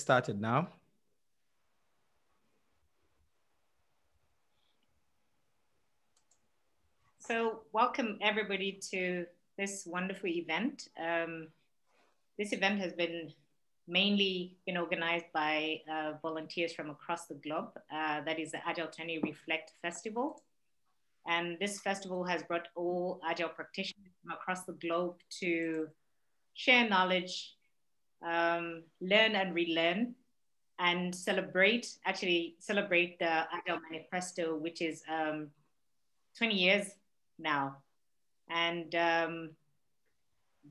Started now. So welcome everybody to this wonderful event. This event has been mainly been organized by volunteers from across the globe. That is the Agile20Reflect Festival. And this festival has brought all Agile practitioners from across the globe to share knowledge, learn and relearn, and celebrate the Agile Manifesto, which is 20 years now, and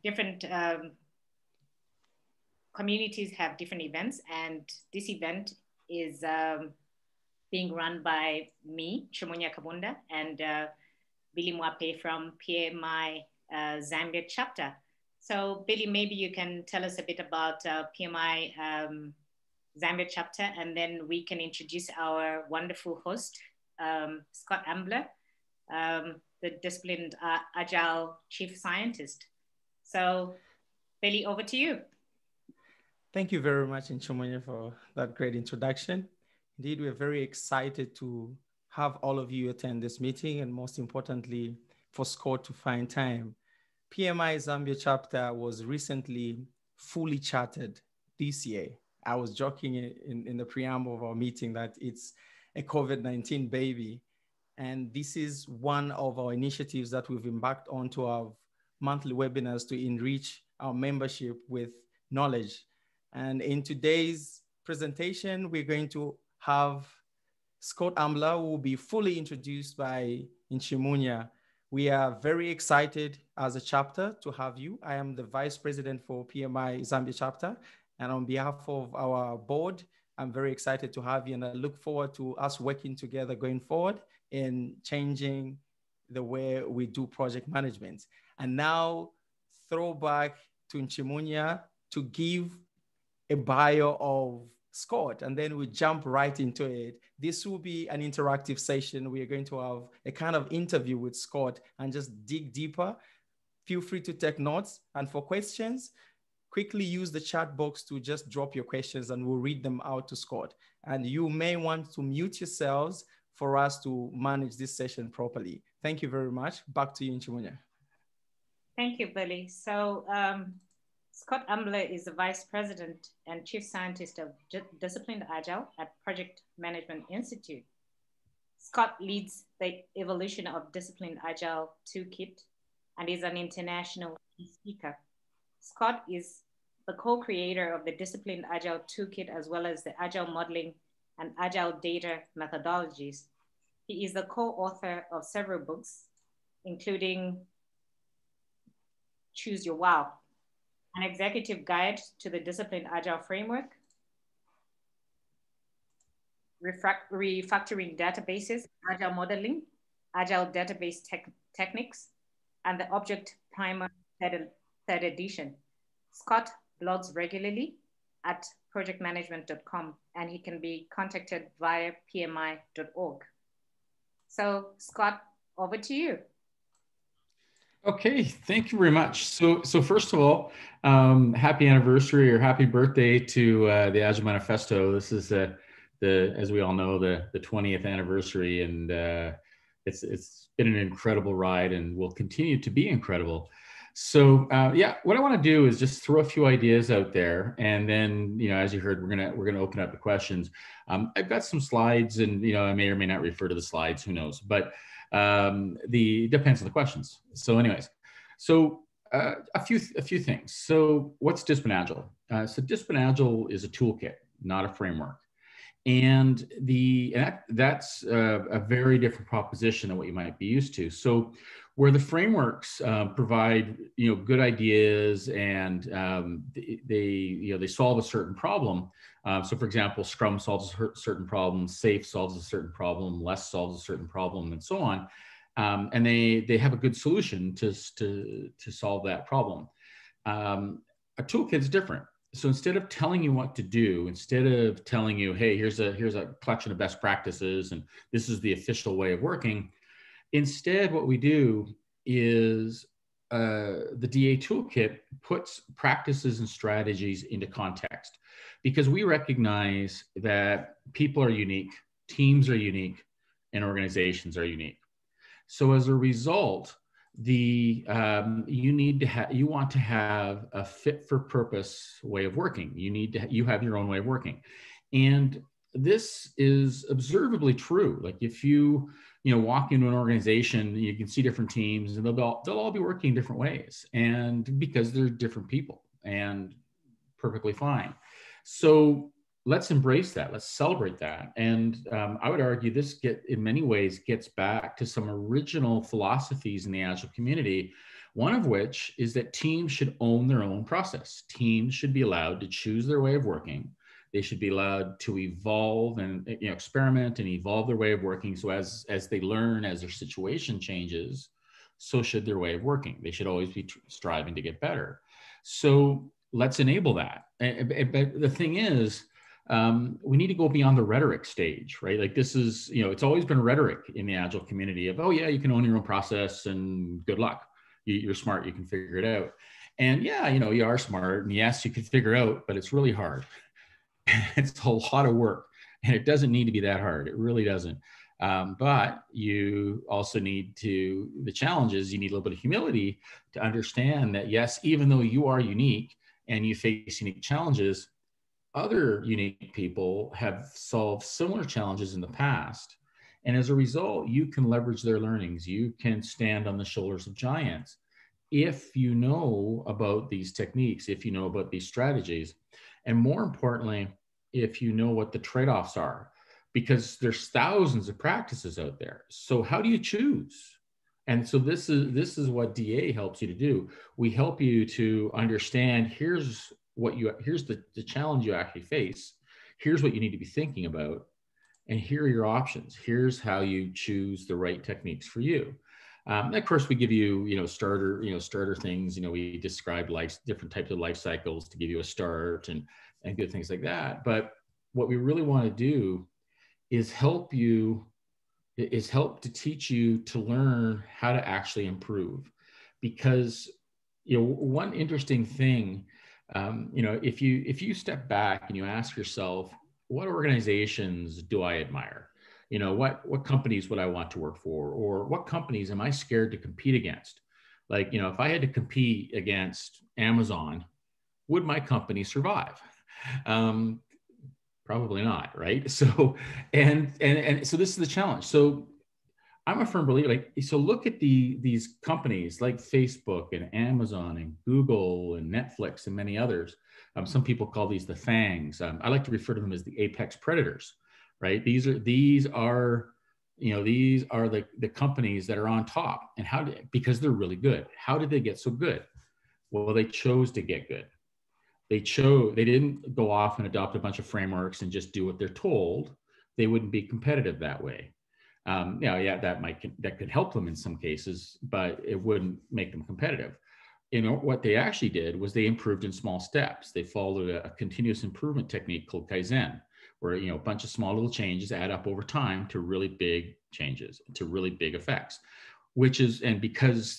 different communities have different events, and this event is being run by me, Nchimunya Kabunda, and Billy Mwapé from PMI Zambia Chapter. So Billy, maybe you can tell us a bit about PMI Zambia Chapter, and then we can introduce our wonderful host, Scott Ambler, the Disciplined Agile Chief Scientist. So Billy, over to you. Thank you very much, Nchimunya, for that great introduction. Indeed, we're very excited to have all of you attend this meeting, and most importantly, for Scott to find time. PMI Zambia Chapter was recently fully chartered this year. I was joking in the preamble of our meeting that it's a COVID-19 baby. And this is one of our initiatives that we've embarked on to our monthly webinars to enrich our membership with knowledge. And in today's presentation, we're going to have Scott Ambler, who will be fully introduced by Nchimunya. We are very excited as a chapter to have you. I am the Vice President for PMI Zambia Chapter. And on behalf of our board, I'm very excited to have you. And I look forward to us working together going forward in changing the way we do project management. And now throw back to Nchimunya to give a bio of Scott, and then we jump right into it. This will be an interactive session. We are going to have a kind of interview with Scott and just dig deeper. Feel free to take notes. And for questions, quickly use the chat box to just drop your questions and we'll read them out to Scott. And you may want to mute yourselves for us to manage this session properly. Thank you very much. Back to you, Nchimunya. Thank you, Billy. So, Scott Ambler is the Vice President and Chief Scientist of Disciplined Agile at Project Management Institute. Scott leads the evolution of Disciplined Agile Toolkit and is an international speaker. Scott is the co-creator of the Disciplined Agile Toolkit, as well as the Agile Modeling and Agile Data Methodologies. He is the co-author of several books, including Choose Your Wow, an executive guide to the Disciplined Agile Framework, refactoring databases, agile modeling, agile database techniques, and the Object Primer third edition. Scott blogs regularly at projectmanagement.com, and he can be contacted via pmi.org. So Scott, over to you. Okay, thank you very much. So first of all, happy anniversary or happy birthday to the Agile Manifesto. This is as we all know, the 20th anniversary, and it's been an incredible ride and will continue to be incredible. So yeah, what I want to do is just throw a few ideas out there, and then as you heard, we're gonna open up the questions. I've got some slides, and I may or may not refer to the slides. Who knows? But depends on the questions. So anyways, so a few things. So what's Disciplined Agile? So Disciplined Agile is a toolkit, not a framework. And that's a very different proposition than what you might be used to. So where the frameworks provide good ideas, and they solve a certain problem. So for example, Scrum solves a certain problem, SAFe solves a certain problem, Less solves a certain problem, and so on. And they have a good solution to solve that problem. A toolkit's different. So instead of telling you what to do, instead of telling you, hey, here's a collection of best practices and this is the official way of working, instead what we do is the DA toolkit puts practices and strategies into context, because we recognize that people are unique, teams are unique, and organizations are unique. So as a result, the you want to have a fit for purpose way of working. You need to you have your own way of working, and this is observably true. Like if you walk into an organization, you can see different teams, and they'll all be working different ways, and because they're different people, and perfectly fine. So let's embrace that. Let's celebrate that. And I would argue this in many ways gets back to some original philosophies in the Agile community, one of which is that teams should own their own process. Teams should be allowed to choose their way of working. They should be allowed to evolve and experiment and evolve their way of working. So as they learn, as their situation changes, so should their way of working. They should always be striving to get better. So let's enable that. But the thing is, we need to go beyond the rhetoric stage, right? Like this is, it's always been rhetoric in the Agile community of, oh yeah, you can own your own process and good luck. You're smart, you can figure it out. And yeah, you are smart and yes, you can figure out, but it's really hard. It's a lot of work and it doesn't need to be that hard. It really doesn't. But you also need to, the challenge is you need a little bit of humility to understand that yes, even though you are unique and you face unique challenges, other unique people have solved similar challenges in the past. And as a result, you can leverage their learnings. You can stand on the shoulders of giants if you know about these techniques, if you know about these strategies. And more importantly, if you know what the trade-offs are, because there's thousands of practices out there. So how do you choose? And so this is what DA helps you to do. We help you to understand, here's what you, here's the challenge you actually face. Here's what you need to be thinking about. And here are your options. Here's how you choose the right techniques for you. And of course, we give you, starter things. We describe different types of life cycles to give you a start and good things like that. But what we really want to do is help to teach you to learn how to actually improve. Because one interesting thing, if you step back and you ask yourself, what organizations do I admire? What companies would I want to work for? Or what companies am I scared to compete against? Like, if I had to compete against Amazon, would my company survive? Probably not, right? So, and so this is the challenge. So I'm a firm believer, look at these companies like Facebook and Amazon and Google and Netflix and many others. Some people call these the FANGs. I like to refer to them as the apex predators, right? These are the companies that are on top, and because they're really good. How did they get so good? Well, they chose to get good. They didn't go off and adopt a bunch of frameworks and just do what they're told. They wouldn't be competitive that way. That could help them in some cases, but it wouldn't make them competitive. What they actually did was they improved in small steps. They followed a continuous improvement technique called Kaizen, where a bunch of small little changes add up over time to really big changes, to really big effects, because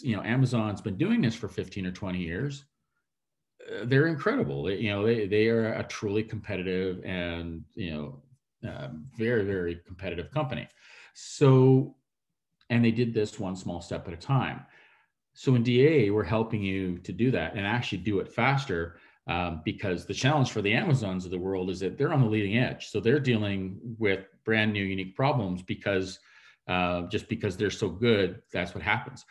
Amazon's been doing this for 15 or 20 years, they're incredible. They are a truly competitive and very, very competitive company. So, and they did this one small step at a time. So in DA, we're helping you to do that and actually do it faster, because the challenge for the Amazons of the world is that they're on the leading edge. So they're dealing with brand new, unique problems because they're so good, that's what happens.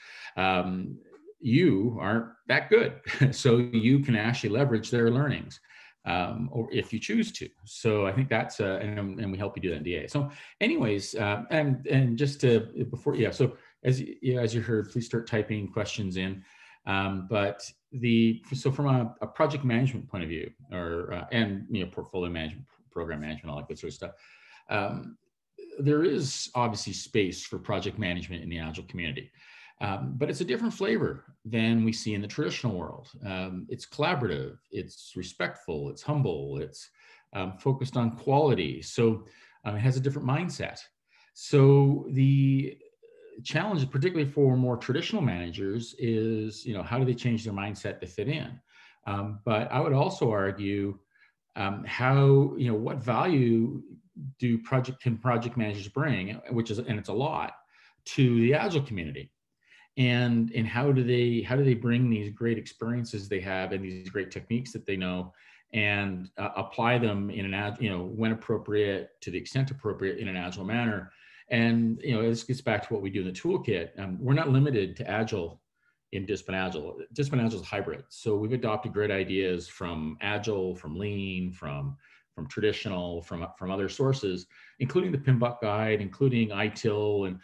You aren't that good. So you can actually leverage their learnings. Or if you choose to. So I think that's, and we help you do that in DA. So anyways, so as you heard, please start typing questions in. So from a project management point of view, or, portfolio management, program management, all that good sort of stuff, there is obviously space for project management in the Agile community. But it's a different flavor than we see in the traditional world. It's collaborative, it's respectful, it's humble, it's focused on quality. So it has a different mindset. So the challenge, particularly for more traditional managers, is, you know, how do they change their mindset to fit in? But I would also argue, how, you know, what value do project managers bring, which is, and it's a lot, to the Agile community, and how do they bring these great experiences they have and these great techniques that they know, and apply them in an, you know, when appropriate, to the extent appropriate, in an Agile manner. And, you know, this gets back to what we do in the toolkit. We're not limited to Agile in Disciplined Agile. Disciplined Agile is hybrid. So we've adopted great ideas from Agile, from Lean, from traditional, from other sources, including the PMBOK Guide, including ITIL, and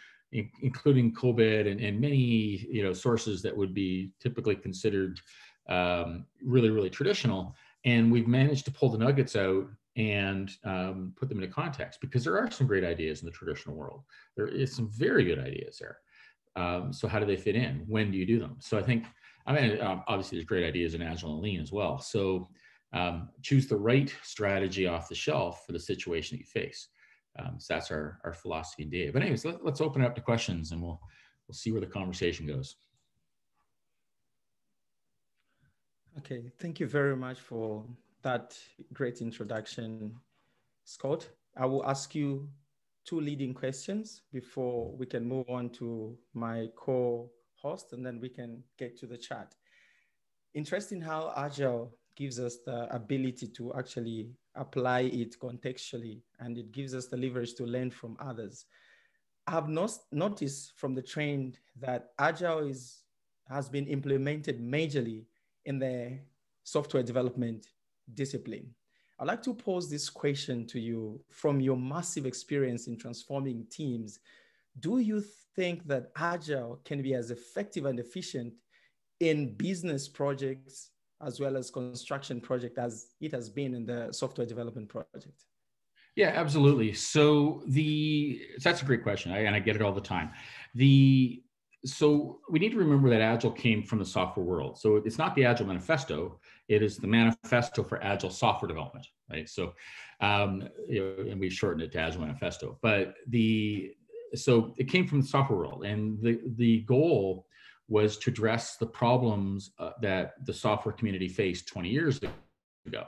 including COVID, and many, you know, sources that would be typically considered really, really traditional. And we've managed to pull the nuggets out and put them into context, because there are some great ideas in the traditional world. There is some very good ideas there. So how do they fit in? When do you do them? So I think, I mean, obviously there's great ideas in Agile and Lean as well. So choose the right strategy off the shelf for the situation that you face. So that's our philosophy in DA. But anyways, let's open it up to questions, and we'll see where the conversation goes. Okay, thank you very much for that great introduction, Scott. I will ask you two leading questions before we can move on to my co-host, and then we can get to the chat. Interesting how Agile gives us the ability to actually apply it contextually, and it gives us the leverage to learn from others. I have noticed from the trend that Agile has been implemented majorly in the software development discipline. I'd like to pose this question to you from your massive experience in transforming teams. Do you think that Agile can be as effective and efficient in business projects as well as construction project as it has been in the software development project? Yeah, absolutely. So that's a great question, and I get it all the time. So we need to remember that Agile came from the software world. So it's not the Agile Manifesto. It is the Manifesto for Agile Software Development, right? So, you know, and we shortened it to Agile Manifesto. But so it came from the software world, and the goal was to address the problems that the software community faced 20 years ago.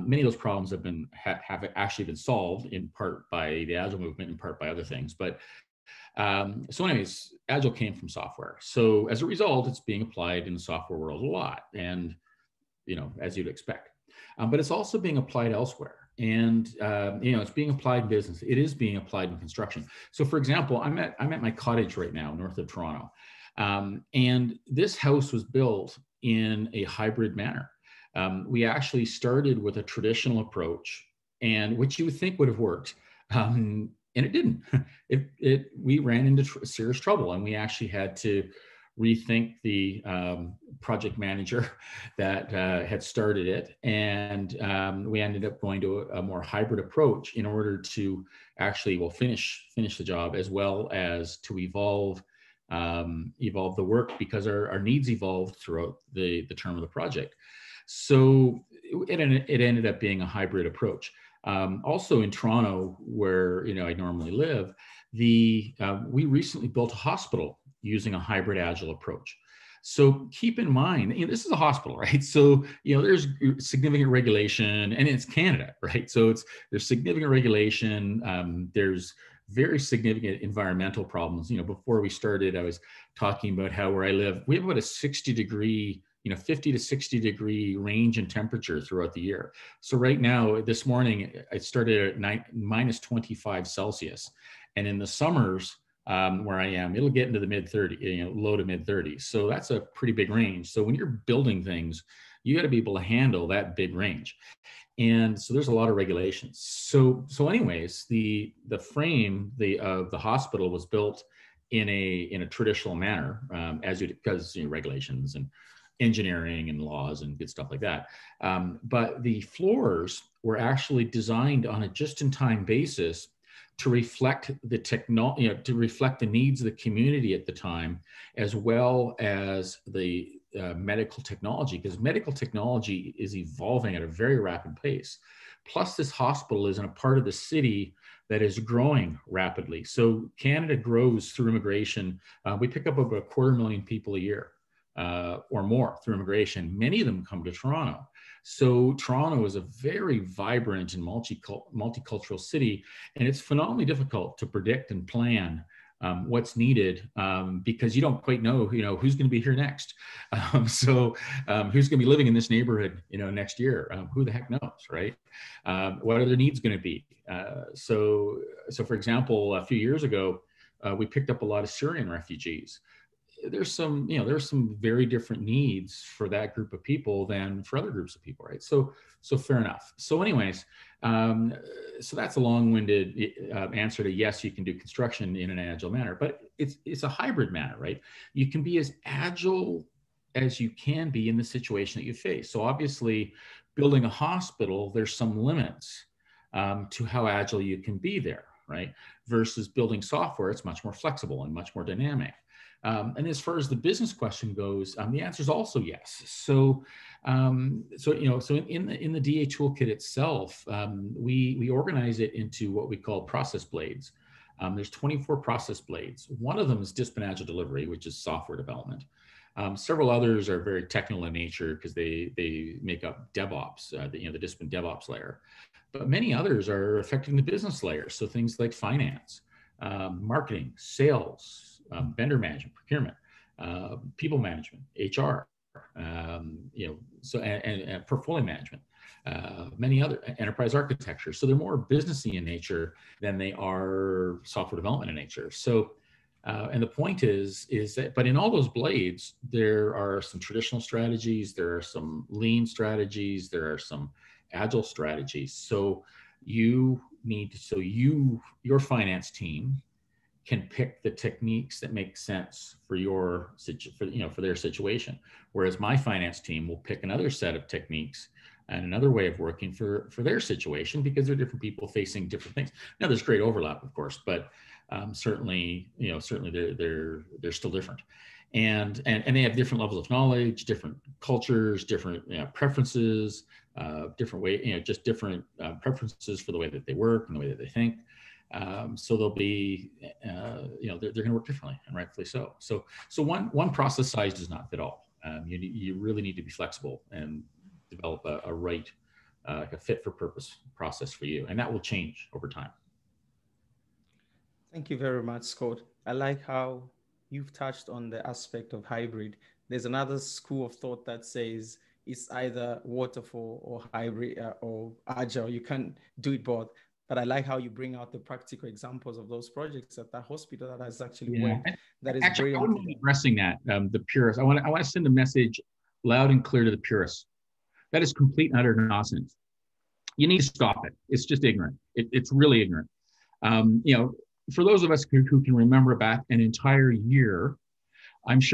Many of those problems have actually been solved in part by the Agile movement, in part by other things, but. So anyways, Agile came from software. So as a result, it's being applied in the software world a lot, and, you know, as you'd expect, but it's also being applied elsewhere, and, you know, it's being applied in business. It is being applied in construction. So for example, I'm at my cottage right now, north of Toronto. And this house was built in a hybrid manner. We actually started with a traditional approach, and which you would think would have worked. And it didn't. We ran into serious trouble, and we actually had to rethink the project manager that had started it. And we ended up going to a more hybrid approach in order to actually, well, finish the job, as well as to evolve the work, because our needs evolved throughout the term of the project. So it ended up being a hybrid approach. Also in Toronto, where, you know, I normally live, we recently built a hospital using a hybrid Agile approach. So keep in mind, you know, this is a hospital, right? So, you know, there's significant regulation, and it's Canada, right? So there's significant regulation. There's very significant environmental problems. You know, before we started, I was talking about how where I live, we have about a 50 to 60 degree range in temperature throughout the year. So right now, this morning, it started at minus 25 Celsius. And in the summers, where I am, it'll get into the low to mid 30s. So that's a pretty big range. So when you're building things, you got to be able to handle that big range. And so there's a lot of regulations. So anyways, the frame of the hospital was built in a traditional manner, because, you know, regulations and engineering and laws and good stuff like that. But the floors were actually designed on a just-in-time basis to reflect the technology, you know, to reflect the needs of the community at the time, as well as the medical technology, because medical technology is evolving at a very rapid pace, Plus, this hospital is in a part of the city that is growing rapidly. So Canada grows through immigration. We pick up about 250,000 people a year or more through immigration. Many of them come to Toronto. So Toronto is a very vibrant and multicultural city, and it's phenomenally difficult to predict and plan what's needed because you don't quite know, who's going to be here next. Who's going to be living in this neighborhood, next year? Who the heck knows, right? What are their needs going to be? So for example, a few years ago, we picked up a lot of Syrian refugees. There's some very different needs for that group of people than for other groups of people, right? So fair enough. So anyways, so that's a long-winded answer to yes, you can do construction in an agile manner, but it's a hybrid manner, right? You can be as agile as you can be in the situation that you face. So obviously building a hospital, there's some limits to how agile you can be there, right? Versus building software, it's much more flexible and much more dynamic. And as far as the business question goes, the answer is also yes. So in the DA toolkit itself, we organize it into what we call process blades. There's 24 process blades. One of them is Disciplined Agile Delivery, which is software development. Several others are very technical in nature because they make up DevOps, the Disciplined DevOps layer. But many others are affecting the business layer. So things like finance, marketing, sales, vendor management, procurement, people management, HR, and portfolio management, many other enterprise architecture. So they're more businessy in nature than they are software development in nature. So, and the point is that, but in all those blades, there are some traditional strategies, there are some lean strategies, there are some agile strategies. So your finance team can pick the techniques that make sense for their situation. Whereas my finance team will pick another set of techniques and another way of working for their situation, because they're different people facing different things. Now there's great overlap, of course, but certainly they're still different. And they have different levels of knowledge, different cultures, different preferences, different preferences for the way that they work and the way that they think. So they'll be, they're going to work differently, and rightfully so. So one process size does not fit all. You really need to be flexible and develop a fit for purpose process for you, and that will change over time. Thank you very much, Scott. I like how you've touched on the aspect of hybrid. There's another school of thought that says it's either waterfall or hybrid or agile. You can't do it both. But I like how you bring out the practical examples of those projects at that hospital that has actually worked. That is actually, I wouldn't be addressing that, the purists. I want to send a message loud and clear to the purists. That is complete and utter nonsense. You need to stop it. It's just ignorant. It's really ignorant. For those of us who can remember back an entire year, this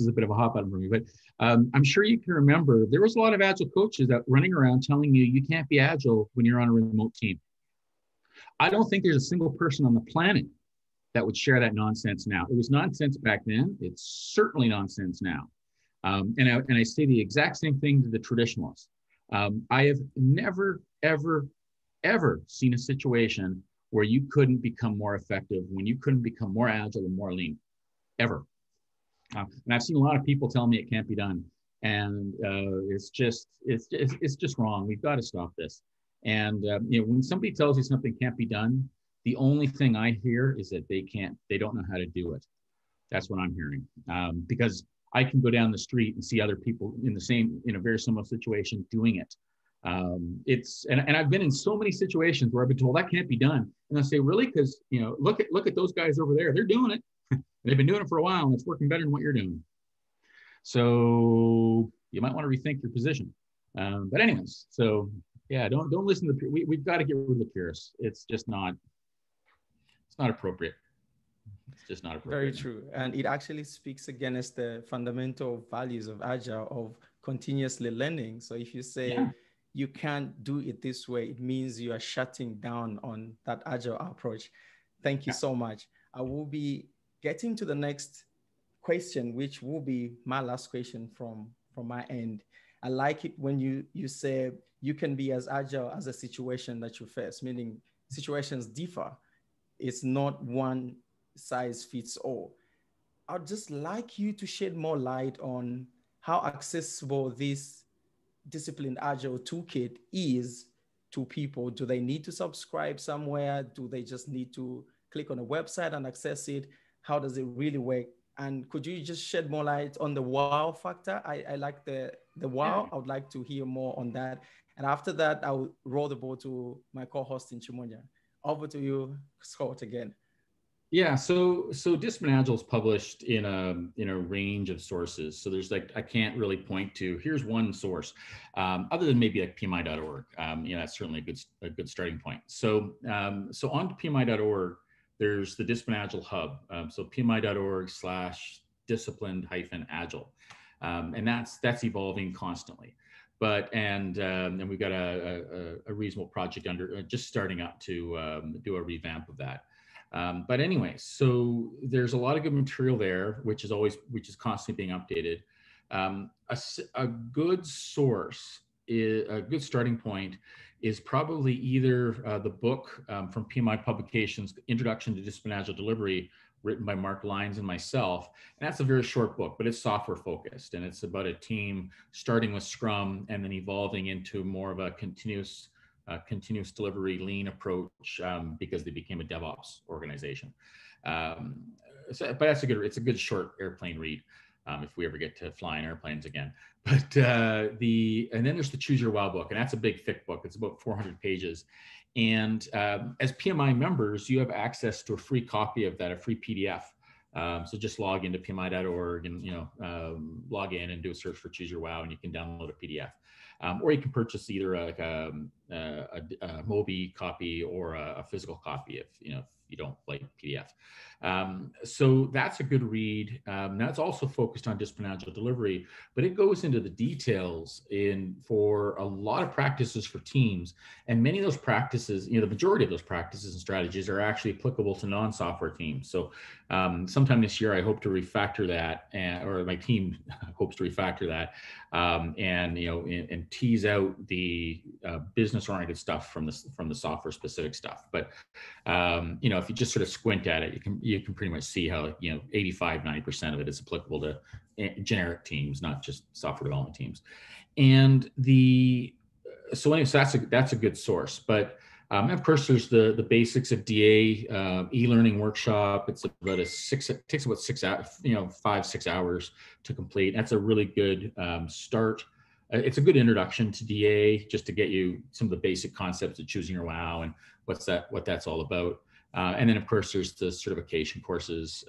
is a bit of a hot button for me, but I'm sure you can remember there was a lot of agile coaches that running around telling you you can't be agile when you're on a remote team. I don't think there's a single person on the planet that would share that nonsense now. It was nonsense back then. It's certainly nonsense now. And I say the exact same thing to the traditionalists. I have never, ever, ever seen a situation where you couldn't become more effective, when you couldn't become more agile and more lean. Ever. And I've seen a lot of people tell me it can't be done. And it's just wrong. We've got to stop this. And when somebody tells you something can't be done, the only thing I hear is that they don't know how to do it. That's what I'm hearing. Because I can go down the street and see other people in a very similar situation doing it. And I've been in so many situations where I've been told that can't be done. And I say, really? Because, look at those guys over there, they're doing it. They've been doing it for a while and it's working better than what you're doing. So you might want to rethink your position. But anyways, so yeah, don't listen to the purists. We've got to get rid of the purists. It's not appropriate. It's just not appropriate. Very true. And it actually speaks against the fundamental values of Agile of continuously learning. So if you say you can't do it this way, it means you are shutting down on that Agile approach. Thank you so much. I will be getting to the next question, which will be my last question from my end. I like it when you say you can be as agile as a situation that you face, meaning situations differ. It's not one size fits all. I'd just like you to shed more light on how accessible this Disciplined Agile Toolkit is to people. Do they need to subscribe somewhere? Do they just need to click on a website and access it? How does it really work? And could you just shed more light on the wow factor? I like the wow. I would like to hear more on that. And after that, I will roll the ball to my co-host Nchimunya. Over to you, Scott, again. Yeah, so Disciplined Agile is published in a range of sources. So there's like, I can't really point to, here's one source, other than maybe like PMI.org. You know, that's certainly a good starting point. So on to PMI.org, there's the Disciplined Agile Hub. So PMI.org/disciplined-agile. And that's evolving constantly. But, and we've got a reasonable project under, just starting up to do a revamp of that. But anyway, so there's a lot of good material there, which is constantly being updated. A good source, a good starting point is probably either the book from PMI Publications, Introduction to Disciplined Agile Delivery, written by Mark Lyons and myself. And that's a very short book, but it's software focused. And it's about a team starting with Scrum and then evolving into more of a continuous delivery lean approach because they became a DevOps organization. But that's it's a good short airplane read if we ever get to fly in airplanes again. But and then there's the Choose Your Wow book, and that's a big thick book. It's about 400 pages. And as PMI members, you have access to a free copy of that, a free PDF. So just log into PMI.org and log in and do a search for Choose Your Wow, and you can download a PDF. Or you can purchase either a Mobi copy or a physical copy if you don't like PDF. So that's a good read. That's also focused on Disciplined Agile Delivery, but it goes into the details for a lot of practices for teams. And many of those practices, the majority of those practices and strategies are actually applicable to non-software teams. So sometime this year, I hope to refactor that, or my team hopes to refactor that and tease out the business-oriented stuff from the software-specific stuff. But, if you just sort of squint at it, you can pretty much see how 85–90% of it is applicable to generic teams, not just software development teams. And so that's a good source. But of course, there's the basics of DA e-learning workshop. It's about takes about 5–6 hours to complete. That's a really good start. It's a good introduction to DA, just to get you some of the basic concepts of Choosing Your Wow and what that's all about. And then, of course, there's the certification courses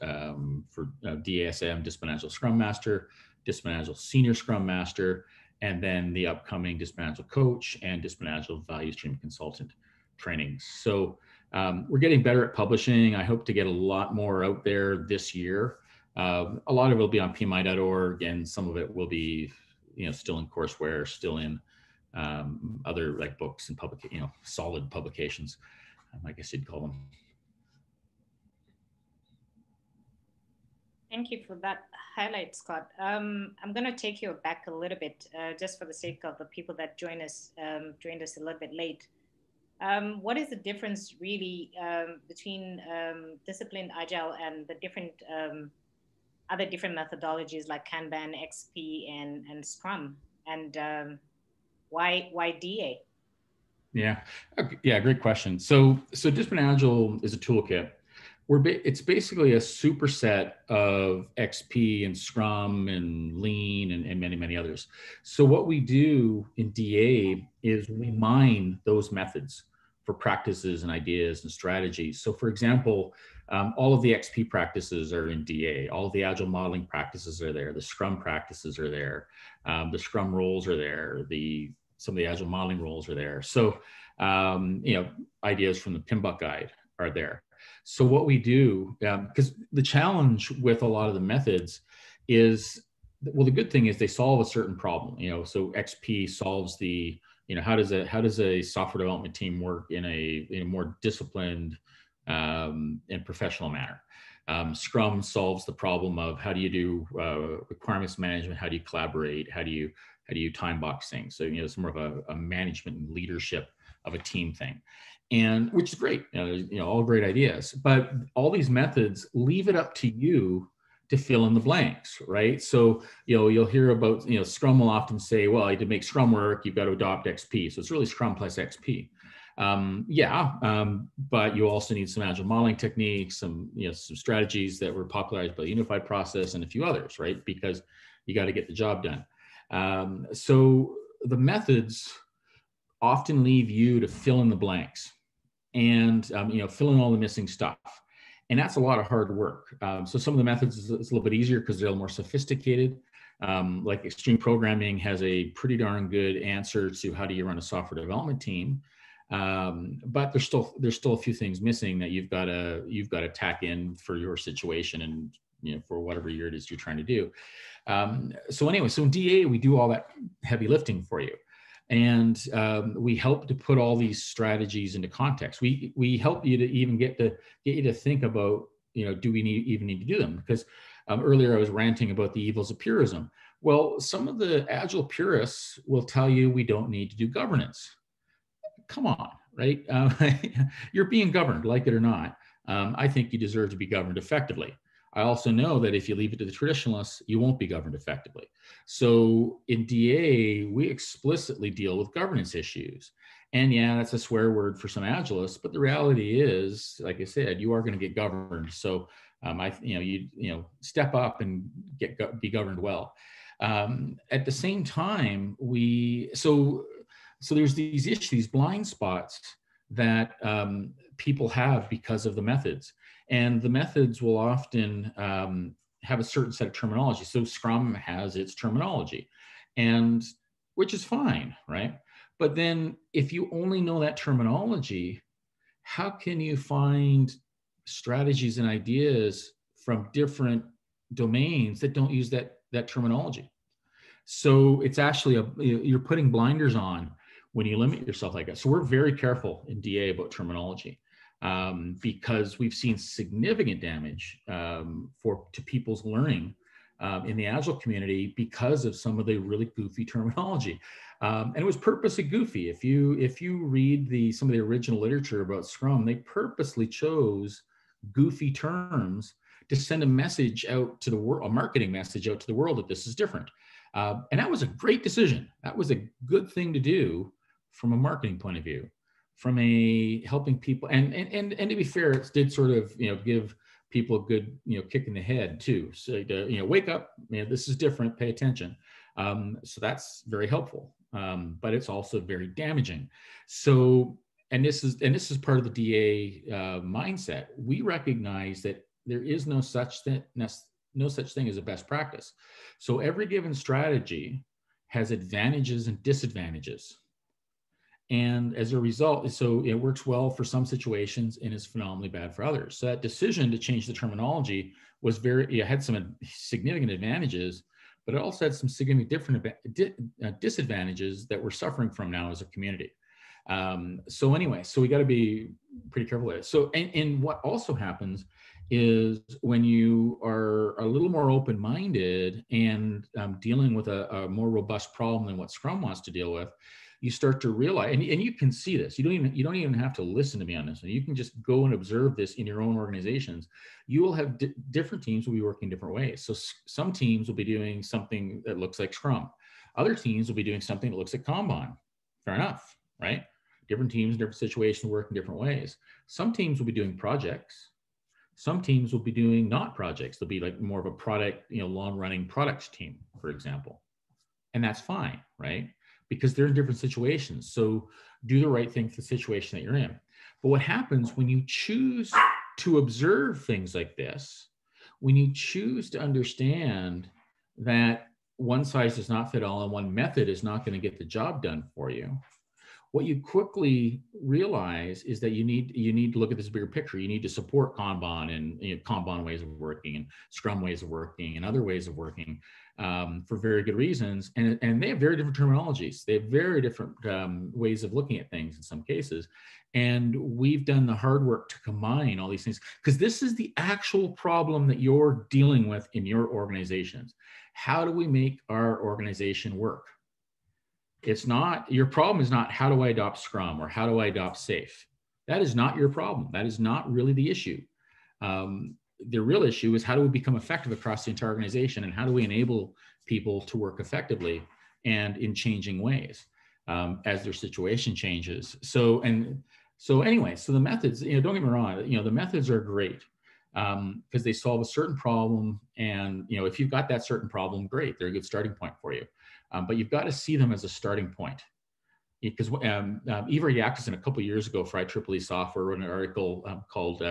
for DASM, Disciplined Agile Scrum Master, Disciplined Agile Senior Scrum Master, and then the upcoming Disciplined Agile Coach and Disciplined Agile Value Stream Consultant trainings. So we're getting better at publishing. I hope to get a lot more out there this year. A lot of it will be on PMI.org, and some of it will be, still in courseware, still in other like books and solid publications, I guess you'd call them. Thank you for that highlight, Scott. I'm going to take you back a little bit, just for the sake of the people that joined us a little bit late. What is the difference really between Disciplined Agile and the different other methodologies like Kanban, XP, and Scrum, and why DA? Yeah, okay. Yeah, great question. So Disciplined Agile is a toolkit. It's basically a superset of XP and Scrum and Lean and many, many others. So what we do in DA is we mine those methods for practices and ideas and strategies. So for example, all of the XP practices are in DA. All of the Agile modeling practices are there. The Scrum practices are there. The Scrum roles are there. Some of the Agile modeling roles are there. So, ideas from the PMBOK Guide are there. So what we do, because the challenge with a lot of the methods is, well, the good thing is they solve a certain problem, so XP solves the, how does a software development team work in a more disciplined and professional manner. Scrum solves the problem of how do you do requirements management, how do you collaborate, how do you How do you time box things? So, you know, it's more of a management and leadership of a team thing, and which is great, you know, all great ideas, but all these methods leave it up to you to fill in the blanks, right? So, you know, you'll hear about, you know, Scrum will often say, well, to make Scrum work, you've got to adopt XP. So it's really Scrum plus XP. But you also need some agile modeling techniques, some, you know, some strategies that were popularized by the Unified Process and a few others, right? Because you got to get the job done. So the methods often leave you to fill in the blanks and, you know, fill in all the missing stuff. And that's a lot of hard work. So some of the methods is a little bit easier because they're a little more sophisticated. Like extreme programming has a pretty darn good answer to how do you run a software development team. But there's still a few things missing that you've got to tack in for your situation and, you know, for whatever year it is you're trying to do. So anyway, so in DA, we do all that heavy lifting for you. And we help to put all these strategies into context. We help you to even get you to think about, you know, do we even need to do them? Because earlier I was ranting about the evils of purism. Well, some of the agile purists will tell you we don't need to do governance. Come on, right? You're being governed, like it or not. I think you deserve to be governed effectively. I also know that if you leave it to the traditionalists, you won't be governed effectively. So in DA, we explicitly deal with governance issues. And yeah, that's a swear word for some agilists, but the reality is, like I said, you are going to get governed. So you know, step up and be governed well. At the same time, so there's these issues, these blind spots that people have because of the methods. And the methods will often have a certain set of terminology. So Scrum has its terminology, and which is fine, right? But then if you only know that terminology, how can you find strategies and ideas from different domains that don't use that terminology? So it's actually, you're putting blinders on when you limit yourself like that. So we're very careful in DA about terminology. Because we've seen significant damage to people's learning in the Agile community because of some of the really goofy terminology. And it was purposely goofy. If you read some of the original literature about Scrum, they purposely chose goofy terms to send a message out to the world, a marketing message out to the world that this is different. And that was a great decision. That was a good thing to do from a marketing point of view. From a helping people, and to be fair, it did sort of, you know, give people a good, you know, kick in the head too. So to, you know, wake up, you know, this is different, pay attention. So that's very helpful, but it's also very damaging. So, and this is part of the DA mindset. We recognize that there is no such thing as a best practice. So every given strategy has advantages and disadvantages. And as a result, so it works well for some situations and is phenomenally bad for others. So that decision to change the terminology was had some significant advantages, but it also had some significant different disadvantages that we're suffering from now as a community. So anyway, so we got to be pretty careful with it. So, and what also happens is when you are a little more open-minded and dealing with a more robust problem than what Scrum wants to deal with, you start to realize, and you can see this, you don't even have to listen to me on this. You can just go and observe this in your own organizations. You will have different teams will be working different ways. So some teams will be doing something that looks like Scrum. Other teams will be doing something that looks like Kanban. Fair enough, right? Different teams, different situations work in different ways. Some teams will be doing projects. Some teams will be doing not projects. They'll be like more of a product, you know, long-running products team, for example. And that's fine, right? Because they're in different situations. So do the right thing for the situation that you're in. But what happens when you choose to observe things like this, when you choose to understand that one size does not fit all and one method is not going to get the job done for you, what you quickly realize is that you need to look at this bigger picture. You need to support Kanban and, you know, Kanban ways of working and Scrum ways of working and other ways of working for very good reasons. And they have very different terminologies. They have very different ways of looking at things in some cases. And we've done the hard work to combine all these things because this is the actual problem that you're dealing with in your organizations. How do we make our organization work? It's not, your problem is not how do I adopt Scrum or how do I adopt SAFe? That is not your problem. That is not really the issue. The real issue is how do we become effective across the entire organization, and how do we enable people to work effectively and in changing ways as their situation changes. So the methods, don't get me wrong, the methods are great because they solve a certain problem, and if you've got that certain problem, great, they're a good starting point for you. But you've got to see them as a starting point. Because Eva Yakobson a couple of years ago for IEEE Software wrote an article called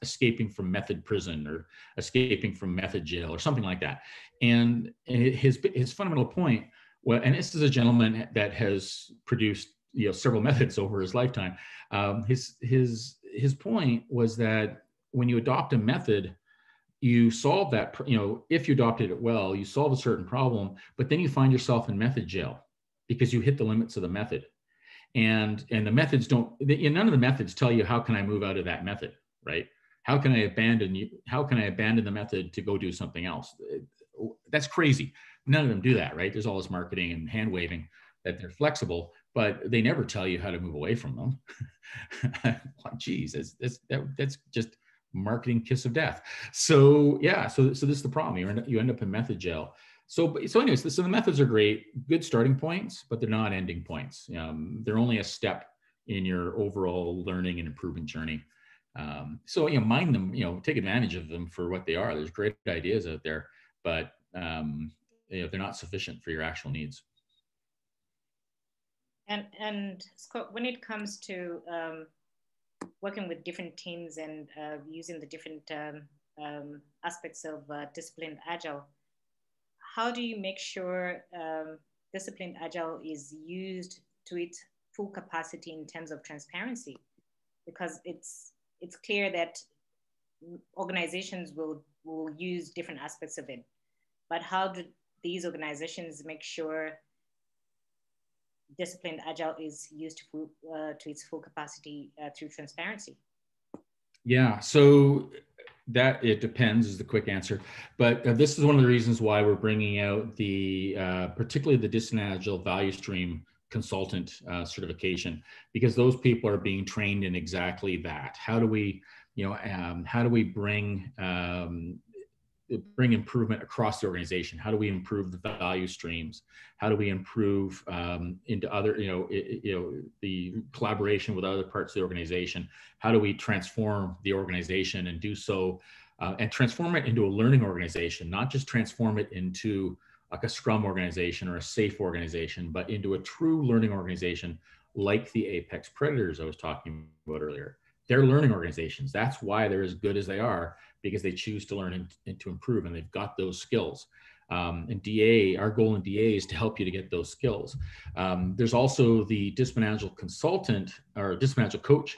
Escaping from Method Prison or Escaping from Method Jail or something like that. And his fundamental point, and this is a gentleman that has produced several methods over his lifetime. His point was that when you adopt a method, you solve that, if you adopted it well, you solve a certain problem, but then you find yourself in method jail, because you hit the limits of the method, and the methods don't. None of the methods tell you how can I move out of that method, right? How can I abandon you? How can I abandon the method to go do something else? That's crazy. None of them do that, right? There's all this marketing and hand waving that they're flexible, but they never tell you how to move away from them. Well, geez, that's just marketing kiss of death. So yeah, so this is the problem. You end up in method jail. So anyways, so the methods are great, good starting points, but they're not ending points. They're only a step in your overall learning and improvement journey. Mind them, take advantage of them for what they are. There's great ideas out there, but they're not sufficient for your actual needs. And Scott, when it comes to working with different teams and using the different aspects of disciplined agile, how do you make sure disciplined agile is used to its full capacity in terms of transparency? Because it's clear that organizations will use different aspects of it, but how do these organizations make sure disciplined agile is used to its full capacity through transparency? Yeah, so that it depends is the quick answer, but this is one of the reasons why we're bringing out the particularly the Disciplined Agile Value Stream Consultant certification, because those people are being trained in exactly that. How do we, how do we bring improvement across the organization? How do we improve the value streams? How do we improve into other, the collaboration with other parts of the organization? How do we transform the organization and do so and transform it into a learning organization, not just transform it into like a Scrum organization or a SAFe organization, but into a true learning organization like the apex predators I was talking about earlier. They're learning organizations. That's why they're as good as they are, because they choose to learn and to improve, and they've got those skills. And DA, our goal in DA is to help you to get those skills. There's also the Disciplined Agile Consultant or Disciplined Agile Coach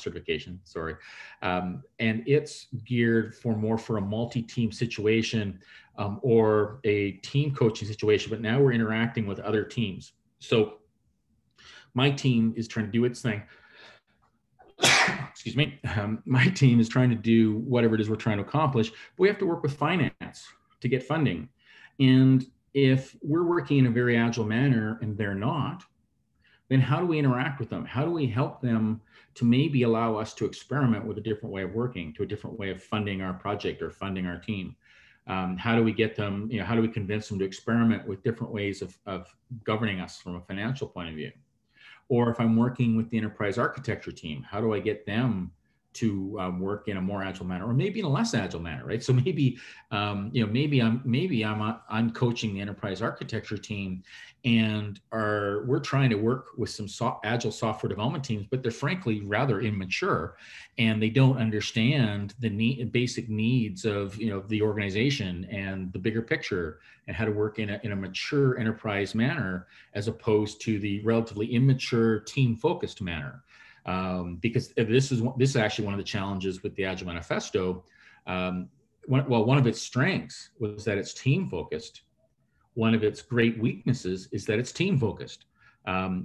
certification, sorry. And it's geared for a multi-team situation or a team coaching situation, but now we're interacting with other teams. So my team is trying to do its thing. Excuse me, my team is trying to do whatever it is we're trying to accomplish, but we have to work with finance to get funding. And if we're working in a very agile manner and they're not, then how do we interact with them? How do we help them to maybe allow us to experiment with a different way of working, to a different way of funding our project or funding our team? How do we get them, how do we convince them to experiment with different ways of governing us from a financial point of view? Or if I'm working with the enterprise architecture team, how do I get them to work in a more agile manner, or maybe in a less agile manner, right? So maybe, I'm coaching the enterprise architecture team, and we're trying to work with some agile software development teams, but they're frankly rather immature, and they don't understand the basic needs of the organization and the bigger picture, and how to work in a mature enterprise manner as opposed to the relatively immature team-focused manner. Because this is actually one of the challenges with the Agile Manifesto. One of its strengths was that it's team focused. One of its great weaknesses is that it's team focused.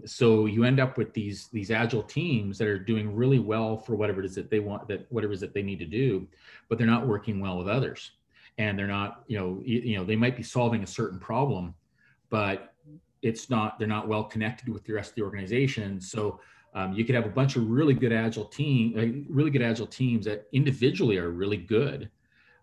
So you end up with these agile teams that are doing really well for whatever it is that they want, whatever it is that they need to do, but they're not working well with others, and they're not, they might be solving a certain problem, but it's not, they're not well connected with the rest of the organization. So you could have a bunch of really good agile team, really good agile teams that individually are really good,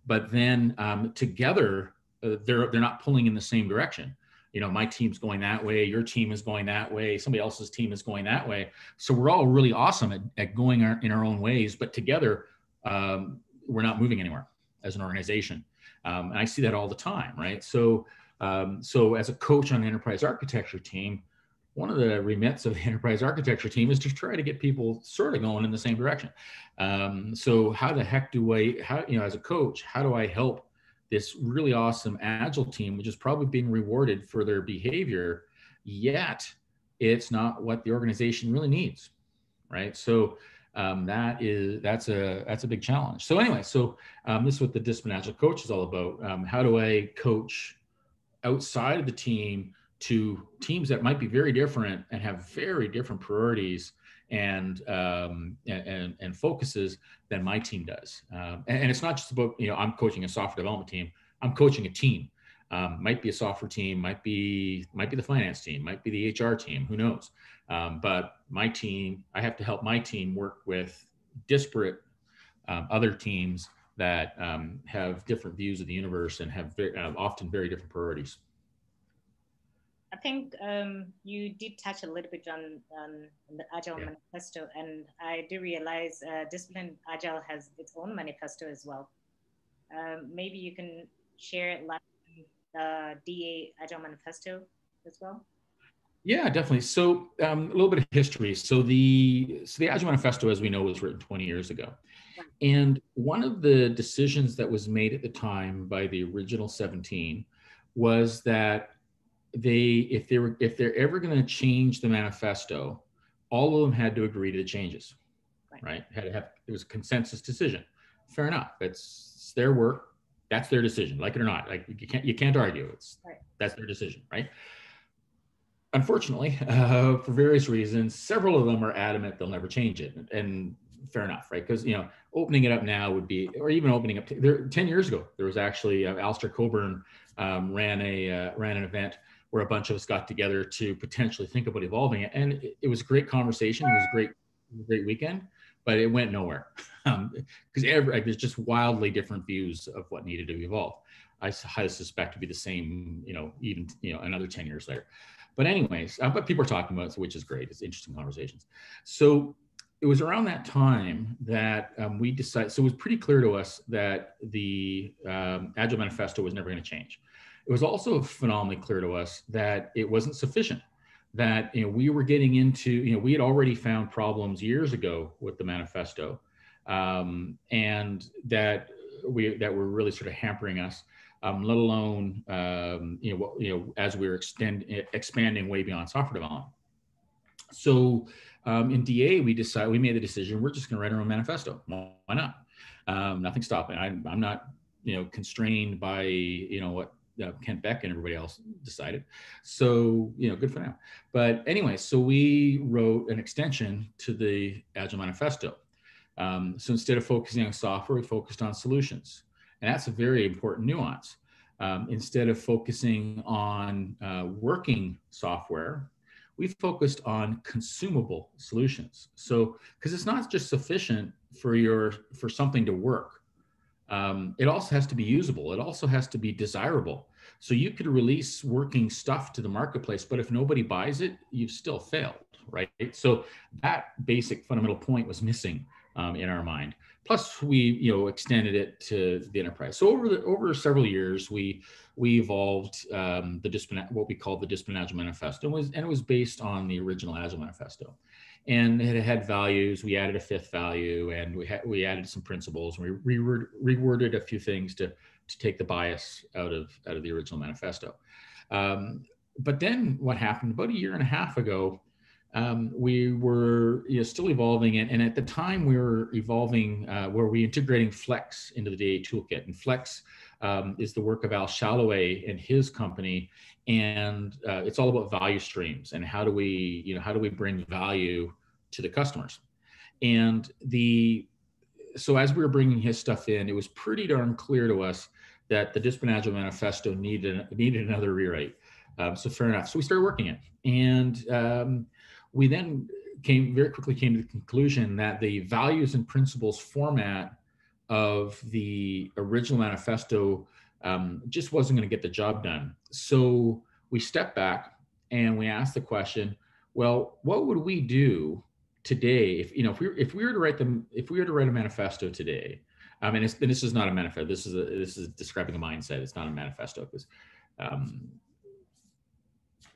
but then together they're not pulling in the same direction. You know, my team's going that way, your team is going that way, somebody else's team is going that way. So we're all really awesome at going in our own ways, but together we're not moving anywhere as an organization. And I see that all the time, right? So, so as a coach on an enterprise architecture team, one of the remits of the enterprise architecture team is to try to get people sort of going in the same direction. So how the heck do I, as a coach, how do I help this really awesome agile team, which is probably being rewarded for their behavior, yet it's not what the organization really needs, right? So that's a big challenge. So anyway, so this is what the Disciplined Agile Coach is all about. How do I coach outside of the team to teams that might be very different and have very different priorities and focuses than my team does. And it's not just about, you know, I'm coaching a software development team, I'm coaching a team. Might be a software team, might be the finance team, might be the HR team, who knows? But my team, I have to help my team work with disparate other teams that have different views of the universe and have very, often very different priorities. I think you did touch a little bit on the Agile Manifesto, and I do realize Disciplined Agile has its own manifesto as well. Maybe you can share like the DA Agile Manifesto as well. Yeah, definitely. So a little bit of history. So the Agile Manifesto, as we know, was written 20 years ago. Right. And one of the decisions that was made at the time by the original 17 was that if they're ever going to change the manifesto, all of them had to agree to the changes, right? Had to have, it was a consensus decision. Fair enough. It's their work. That's their decision, like it or not. Like you can't argue. It's right. That's their decision, right? Unfortunately, for various reasons, several of them are adamant they'll never change it, and fair enough, right? Because, you know, opening it up now would be, or even opening up there 10 years ago, there was actually Alistair Coburn ran an event where a bunch of us got together to potentially think about evolving it. And it was a great conversation. It was a great weekend, but it went nowhere because there's just wildly different views of what needed to evolve. I highly suspect to be the same, you know, even, you know, another 10 years later. But anyways, but people are talking about it, which is great. It's interesting conversations. So it was around that time that we decided, so it was pretty clear to us that the Agile Manifesto was never going to change. It was also phenomenally clear to us that it wasn't sufficient, that, you know, we were getting into, you know, we had already found problems years ago with the manifesto and that were really sort of hampering us, let alone, as we were expanding way beyond software development. So in DA, we made the decision, we're just going to write our own manifesto. Why not? Nothing's stopping. I'm not, you know, constrained by, you know, what Kent Beck and everybody else decided. So, you know, good for now. But anyway, so we wrote an extension to the Agile Manifesto. So instead of focusing on software, we focused on solutions. And that's a very important nuance. Instead of focusing on working software, we focused on consumable solutions. So, because it's not just sufficient for something to work. It also has to be usable. It also has to be desirable. So you could release working stuff to the marketplace, but if nobody buys it, you've still failed, right? So that basic fundamental point was missing in our mind. Plus, we, you know, extended it to the enterprise. So over several years, we evolved what we call the Disciplined Agile Manifesto, and it was based on the original Agile Manifesto. And it had values. We added a fifth value, and we added some principles. And we reworded a few things to take the bias out of the original manifesto. But then what happened about a year and a half ago? We were still evolving it, and at the time we were evolving where we integrating Flex into the DA toolkit. And Flex is the work of Al Shalloway and his company, and it's all about value streams and how do we bring value to the customers. And so as we were bringing his stuff in, it was pretty darn clear to us that the Disciplined Agile Manifesto needed another rewrite. So fair enough. So we started working it, and we then very quickly came to the conclusion that the values and principles format of the original manifesto just wasn't going to get the job done. So we stepped back and we asked the question, well, what would we do today if, you know, if we were to write a manifesto today? I mean, this is not a manifesto. This is describing a mindset. It's not a manifesto, because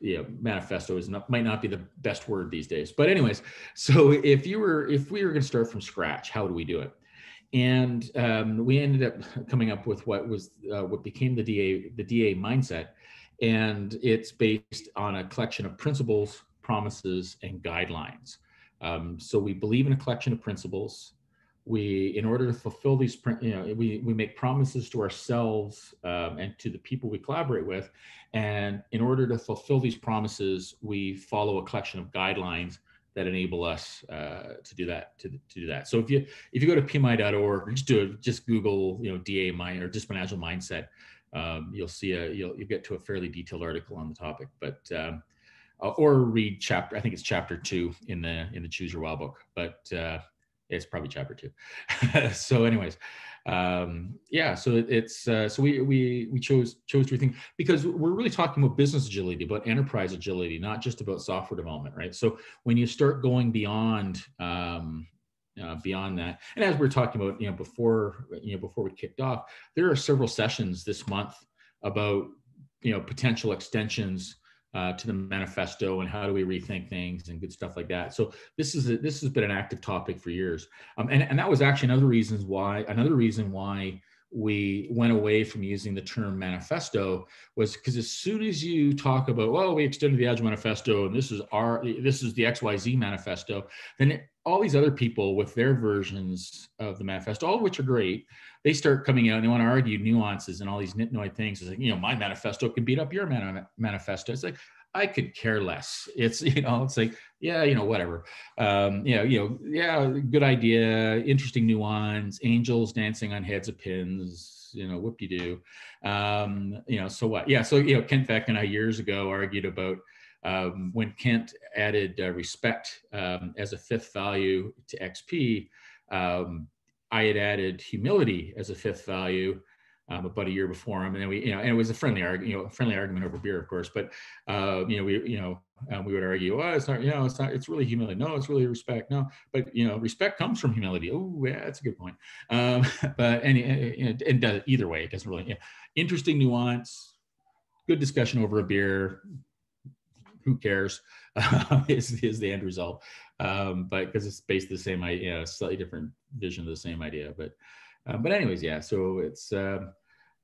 yeah, manifesto is not, might not be the best word these days. But anyways, so if we were going to start from scratch, how do we do it? And we ended up coming up with what became the DA mindset, and it's based on a collection of principles, promises, and guidelines. So we believe in a collection of principles. We, in order to fulfill these, you know, we make promises to ourselves and to the people we collaborate with, and in order to fulfill these promises, we follow a collection of guidelines that enable us to do that. So if you go to PMI.org, or just Google, you know, DA mind or Disciplined Agile mindset, you'll see you'll get to a fairly detailed article on the topic. But or read chapter, I think it's chapter 2 in the Choose Your Wow book, but. It's probably chapter 2. So anyways, yeah, so it's, so we chose to rethink, because we're really talking about business agility, about enterprise agility, not just about software development, right? So when you start going beyond, beyond that, and as we were talking about, you know, before we kicked off, there are several sessions this month about, you know, potential extensions to the manifesto and how do we rethink things and good stuff like that. So this has been an active topic for years, and that was actually another reason why we went away from using the term manifesto, was because as soon as you talk about, well, we extended the Agile Manifesto and this is the XYZ manifesto, then all these other people with their versions of the manifesto, all of which are great, they start coming out and they want to argue nuances and all these nitnoid things. It's like, you know, my manifesto can beat up your manifesto. It's like, I could care less. It's, you know, it's like, yeah, you know, whatever. Yeah, good idea, interesting nuance, angels dancing on heads of pins, you know, whoop-de-doo. You know, so what? Yeah, so, you know, Kent Beck and I years ago argued about when Kent added respect as a 5th value to XP, I had added humility as a 5th value about a year before him, and then we, you know, and it was a friendly argument, you know, over beer, of course. But we would argue, well, it's not, you know, it's not, it's really humility. No, it's really respect. No, but you know, respect comes from humility. Oh, yeah, that's a good point. But and either way, it doesn't really. You know, interesting nuance, good discussion over a beer. Who cares? Is the end result? But because it's based the same idea, you know, slightly different vision of the same idea. But anyways, yeah. So it's.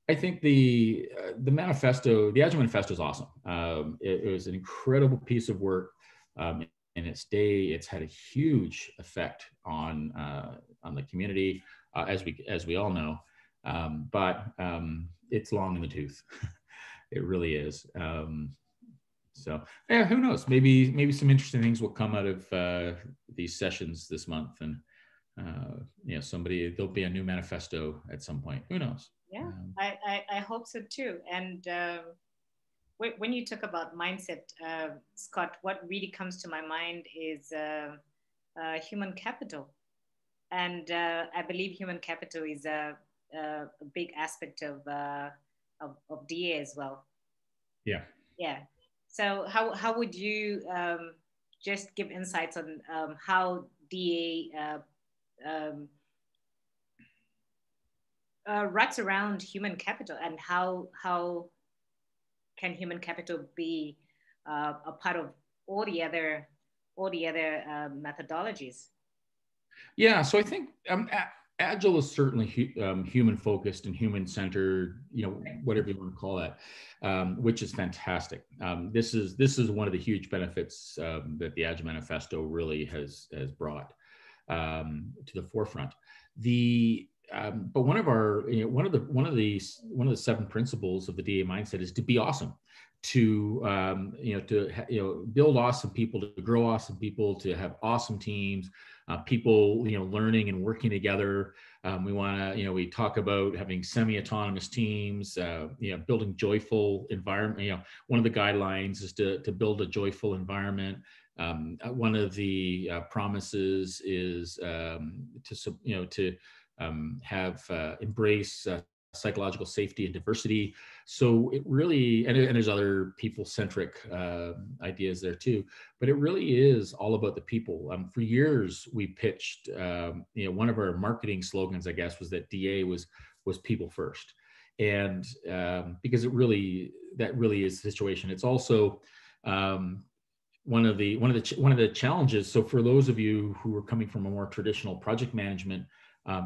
I think the manifesto, the Agile Manifesto is awesome. It was an incredible piece of work in its day. It's had a huge effect on the community, as we all know. But it's long in the tooth. It really is. So yeah, who knows? Maybe some interesting things will come out of these sessions this month, and you know, there'll be a new manifesto at some point. Who knows? Yeah, I hope so too. And when you talk about mindset, Scott, what really comes to my mind is human capital. And I believe human capital is a big aspect of DA as well. Yeah. Yeah. So how would you just give insights on how DA wraps around human capital, and how can human capital be a part of all the other methodologies? Yeah, so I think Agile is certainly human focused and human centered, you know, whatever you want to call that, which is fantastic. This is one of the huge benefits that the Agile Manifesto really has brought to the forefront. But one of the 7 principles of the DA mindset is to be awesome, to build awesome people, to grow awesome people, to have awesome teams, people, learning and working together. We want to, we talk about having semi-autonomous teams, building joyful environment. One of the guidelines is to build a joyful environment. One of the promises is embrace psychological safety and diversity. So it really, and there's other people-centric ideas there too, but it really is all about the people. For years, we pitched, one of our marketing slogans, I guess, was that DA was people first. And because that really is the situation. It's also one of the challenges. So for those of you who are coming from a more traditional project management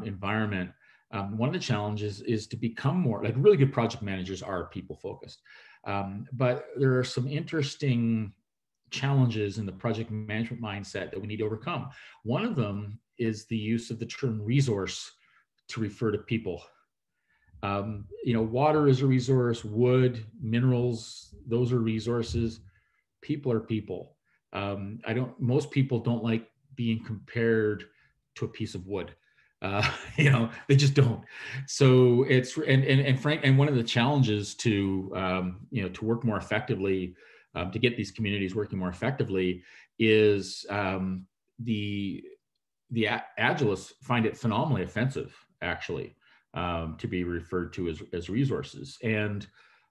environment, one of the challenges is to become more, like, really good project managers are people focused, but there are some interesting challenges in the project management mindset that we need to overcome. One of them is the use of the term resource to refer to people. Water is a resource, wood, minerals, those are resources. People are people. Most people don't like being compared to a piece of wood. They just don't. So it's, and one of the challenges to, to work more effectively, to get these communities working more effectively is the Agilists find it phenomenally offensive, actually, to be referred to as resources. And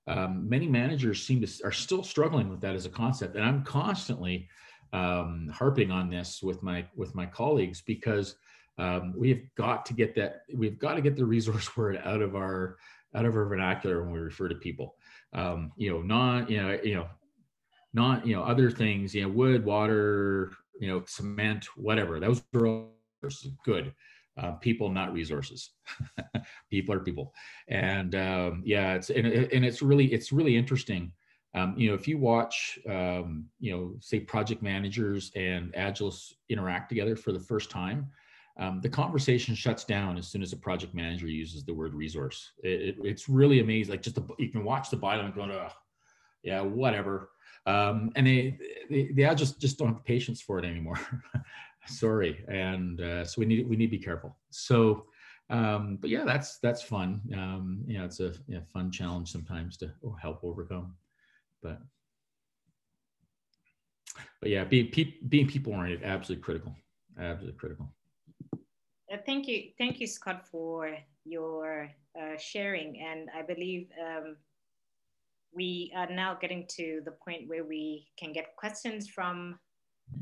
many managers are still struggling with that as a concept. And I'm constantly harping on this with my colleagues, because we've got to get the resource word out of our vernacular when we refer to people. Other things, wood, water, cement, whatever. Those are all good. People, not resources. People are people. And it's really interesting. If you watch, say project managers and Agilists interact together for the first time, the conversation shuts down as soon as a project manager uses the word resource. It's really amazing. Like, you can watch the bottom and go, oh, yeah, whatever. And they just don't have patience for it anymore. Sorry. And so we need to be careful. So, but yeah, that's fun. It's a fun challenge sometimes to help overcome. But yeah, being people oriented, absolutely critical. Absolutely critical. Thank you, Scott, for your sharing. And I believe we are now getting to the point where we can get questions from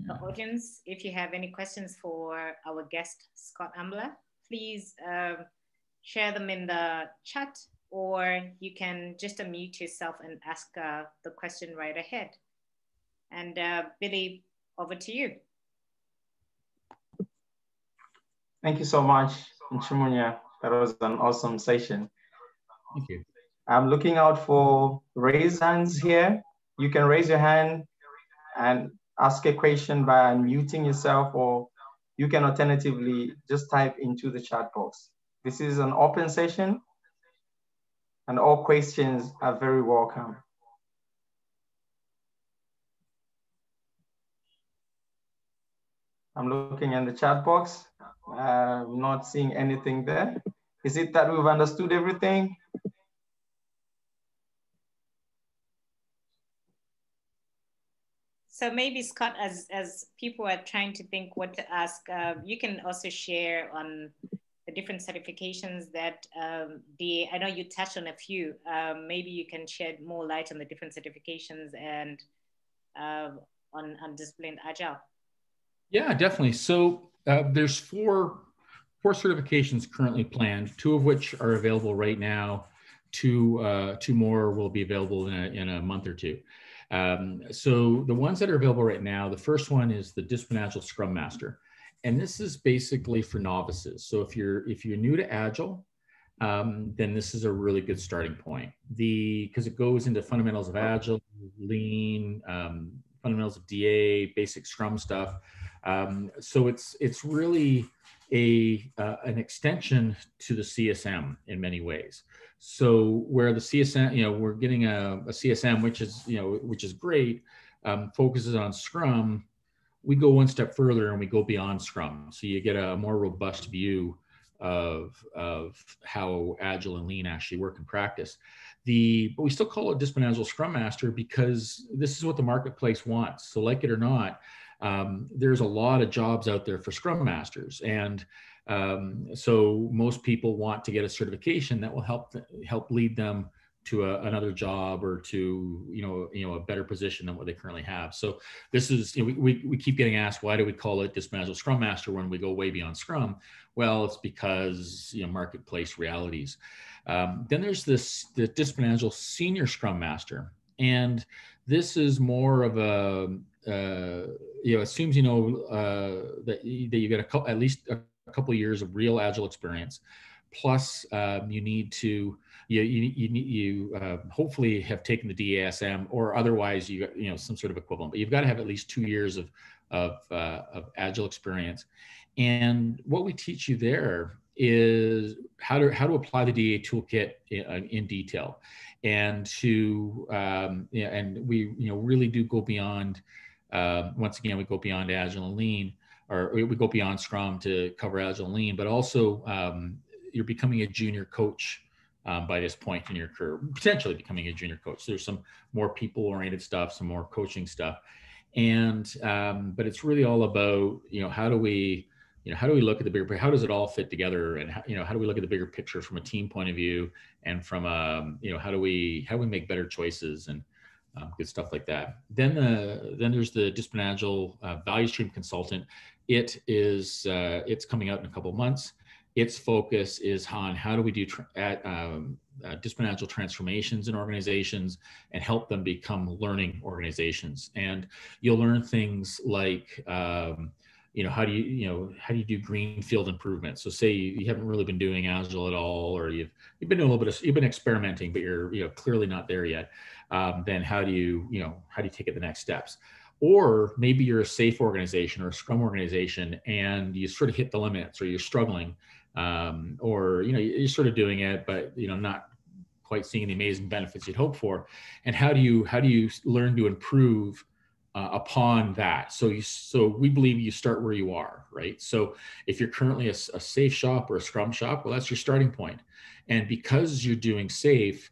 the audience. If you have any questions for our guest, Scott Ambler, please share them in the chat, or you can just unmute yourself and ask the question right ahead. And Billy, over to you. Thank you so much, Nchimunya. That was an awesome session. Thank you. I'm looking out for raise hands here. You can raise your hand and ask a question by unmuting yourself, or you can alternatively just type into the chat box. This is an open session and all questions are very welcome. I'm looking in the chat box. I'm not seeing anything there. Is it that we've understood everything? So maybe, Scott, as people are trying to think what to ask, you can also share on the different certifications that DA, I know you touched on a few, maybe you can shed more light on the different certifications and on Disciplined Agile. Yeah, definitely. So there's four certifications currently planned, two of which are available right now. Two more will be available in a month or two. So the ones that are available right now, the first one is the Disciplined Agile Scrum Master. And this is basically for novices. So if you're new to Agile, then this is a really good starting point. Because it goes into fundamentals of Agile, Lean, fundamentals of DA, basic Scrum stuff. So it's really an extension to the CSM in many ways. So where the CSM, we're getting a CSM, which is great, focuses on Scrum. we go one step further and we go beyond Scrum. So you get a more robust view of how Agile and Lean actually work in practice. But we still call it Disciplined Agile Scrum Master because this is what the marketplace wants. So like it or not, there's a lot of jobs out there for Scrum Masters. And so most people want to get a certification that will help lead them to another job or to a better position than what they currently have. So this is, we keep getting asked, why do we call it Disciplined Agile Scrum Master when we go way beyond Scrum? Well, it's because marketplace realities. Then there's the Disciplined Agile Senior Scrum Master, and this is more of a assumes that you get at least a couple of years of real Agile experience. Plus, you hopefully have taken the DASM or otherwise some sort of equivalent. But you've got to have at least 2 years of Agile experience. And what we teach you there is how to apply the DA toolkit in detail, and to and we really do go beyond. Once again, we go beyond Agile and Lean, or we go beyond Scrum to cover Agile and Lean, but also. You're becoming a junior coach by this point in your career, potentially becoming a junior coach. So there's some more people-oriented stuff, some more coaching stuff, and but it's really all about how do we look at the bigger picture? How does it all fit together? And how do we look at the bigger picture from a team point of view, and from how do we make better choices and good stuff like that. Then there's the Disciplined Agile Value Stream Consultant. It's coming out in a couple months. Its focus is on how do we do disciplined agile transformations in organizations and help them become learning organizations. And you'll learn things like, how do you do greenfield improvements? So say you haven't really been doing Agile at all, or you've been doing a little bit of, you've been experimenting, but you're clearly not there yet. Then how do you take it the next steps? Or maybe you're a SAFe organization or a Scrum organization and you sort of hit the limits, or you're struggling, or you're sort of doing it, but not quite seeing the amazing benefits you'd hope for. And how do you learn to improve upon that? So we believe you start where you are, right? So if you're currently a SAFe shop or a Scrum shop, well, that's your starting point. And because you're doing SAFe,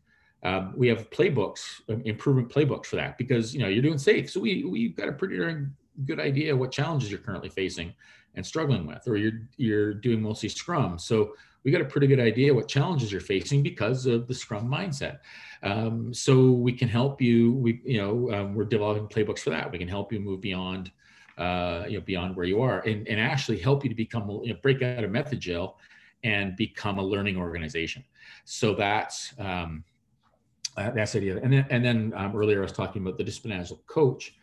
we have playbooks, improvement playbooks for that, because you're doing SAFe, so we've got a pretty darn good idea what challenges you're currently facing and struggling with, or you're doing mostly Scrum, so we got a pretty good idea what challenges you're facing because of the Scrum mindset. So we can help you. We're developing playbooks for that. We can help you move beyond beyond where you are, and actually help you to become break out of method jail and become a learning organization. So that's. That's the idea. And then earlier I was talking about the Disciplined Agile Coach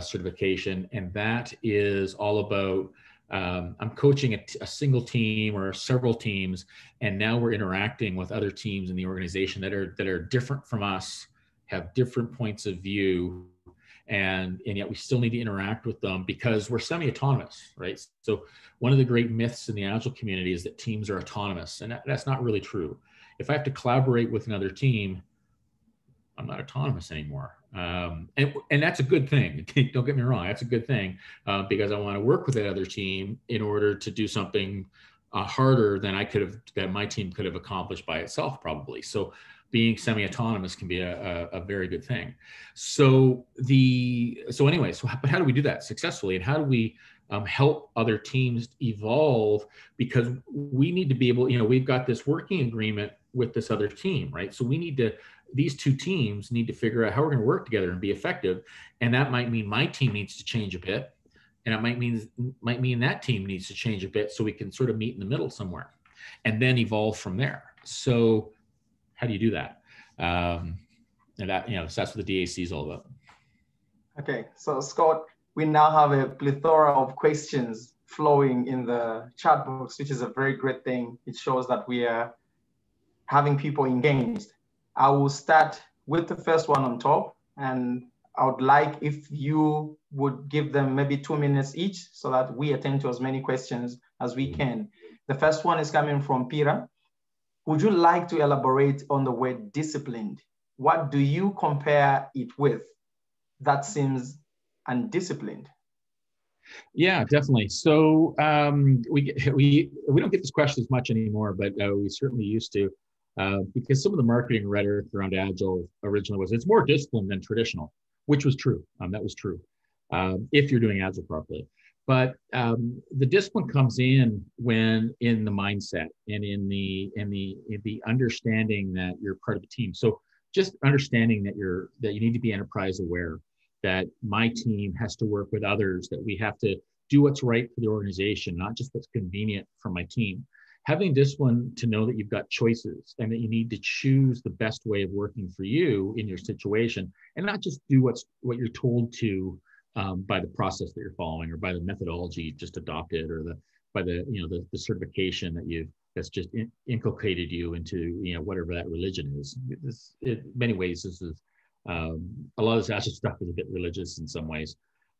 certification, and that is all about I'm coaching a single team or several teams, and now we're interacting with other teams in the organization that are different from us, have different points of view, and yet we still need to interact with them because we're semi-autonomous, right? So one of the great myths in the Agile community is that teams are autonomous, and that's not really true. If I have to collaborate with another team, I'm not autonomous anymore. And that's a good thing. Don't get me wrong. That's a good thing because I want to work with that other team in order to do something harder than my team could have accomplished by itself probably. So being semi-autonomous can be a very good thing. But how do we do that successfully? And how do we help other teams evolve? Because we need to be able, we've got this working agreement with this other team, right? So these two teams need to figure out how we're going to work together and be effective. And that might mean my team needs to change a bit. And it might mean that team needs to change a bit, so we can sort of meet in the middle somewhere and then evolve from there. So how do you do that? So that's what the DAC is all about. Okay. So Scott, we now have a plethora of questions flowing in the chat box, which is a very great thing. It shows that we are having people engaged. I will start with the first one on top, and I would like if you would give them maybe 2 minutes each so that we attend to as many questions as we can. The first one is coming from Pira. Would you like to elaborate on the word disciplined? What do you compare it with that seems undisciplined? Yeah, definitely. So we don't get this question as much anymore, but we certainly used to, because some of the marketing rhetoric around Agile originally was it's more disciplined than traditional, which was true. That was true if you're doing Agile properly. But the discipline comes in when in the mindset and in the understanding that you're part of a team. So just understanding that you need to be enterprise aware, that my team has to work with others, that we have to do what's right for the organization, not just what's convenient for my team. Having discipline to know that you've got choices and that you need to choose the best way of working for you in your situation, and not just do what you're told to by the process that you're following, or by the methodology you just adopted, or by the certification that's just inculcated you into whatever that religion is. In many ways, this is a lot of this Agile stuff is a bit religious in some ways.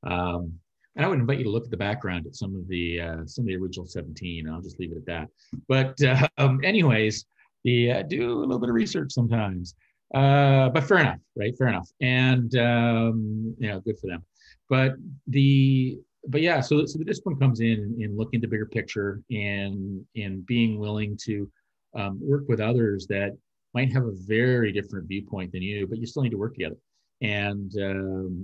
And I would invite you to look at the background at some of the original 17. I'll just leave it at that. But anyways, do a little bit of research sometimes. But fair enough, right? Fair enough, and good for them. But yeah, so the discipline comes in looking at the bigger picture and being willing to work with others that might have a very different viewpoint than you, but you still need to work together and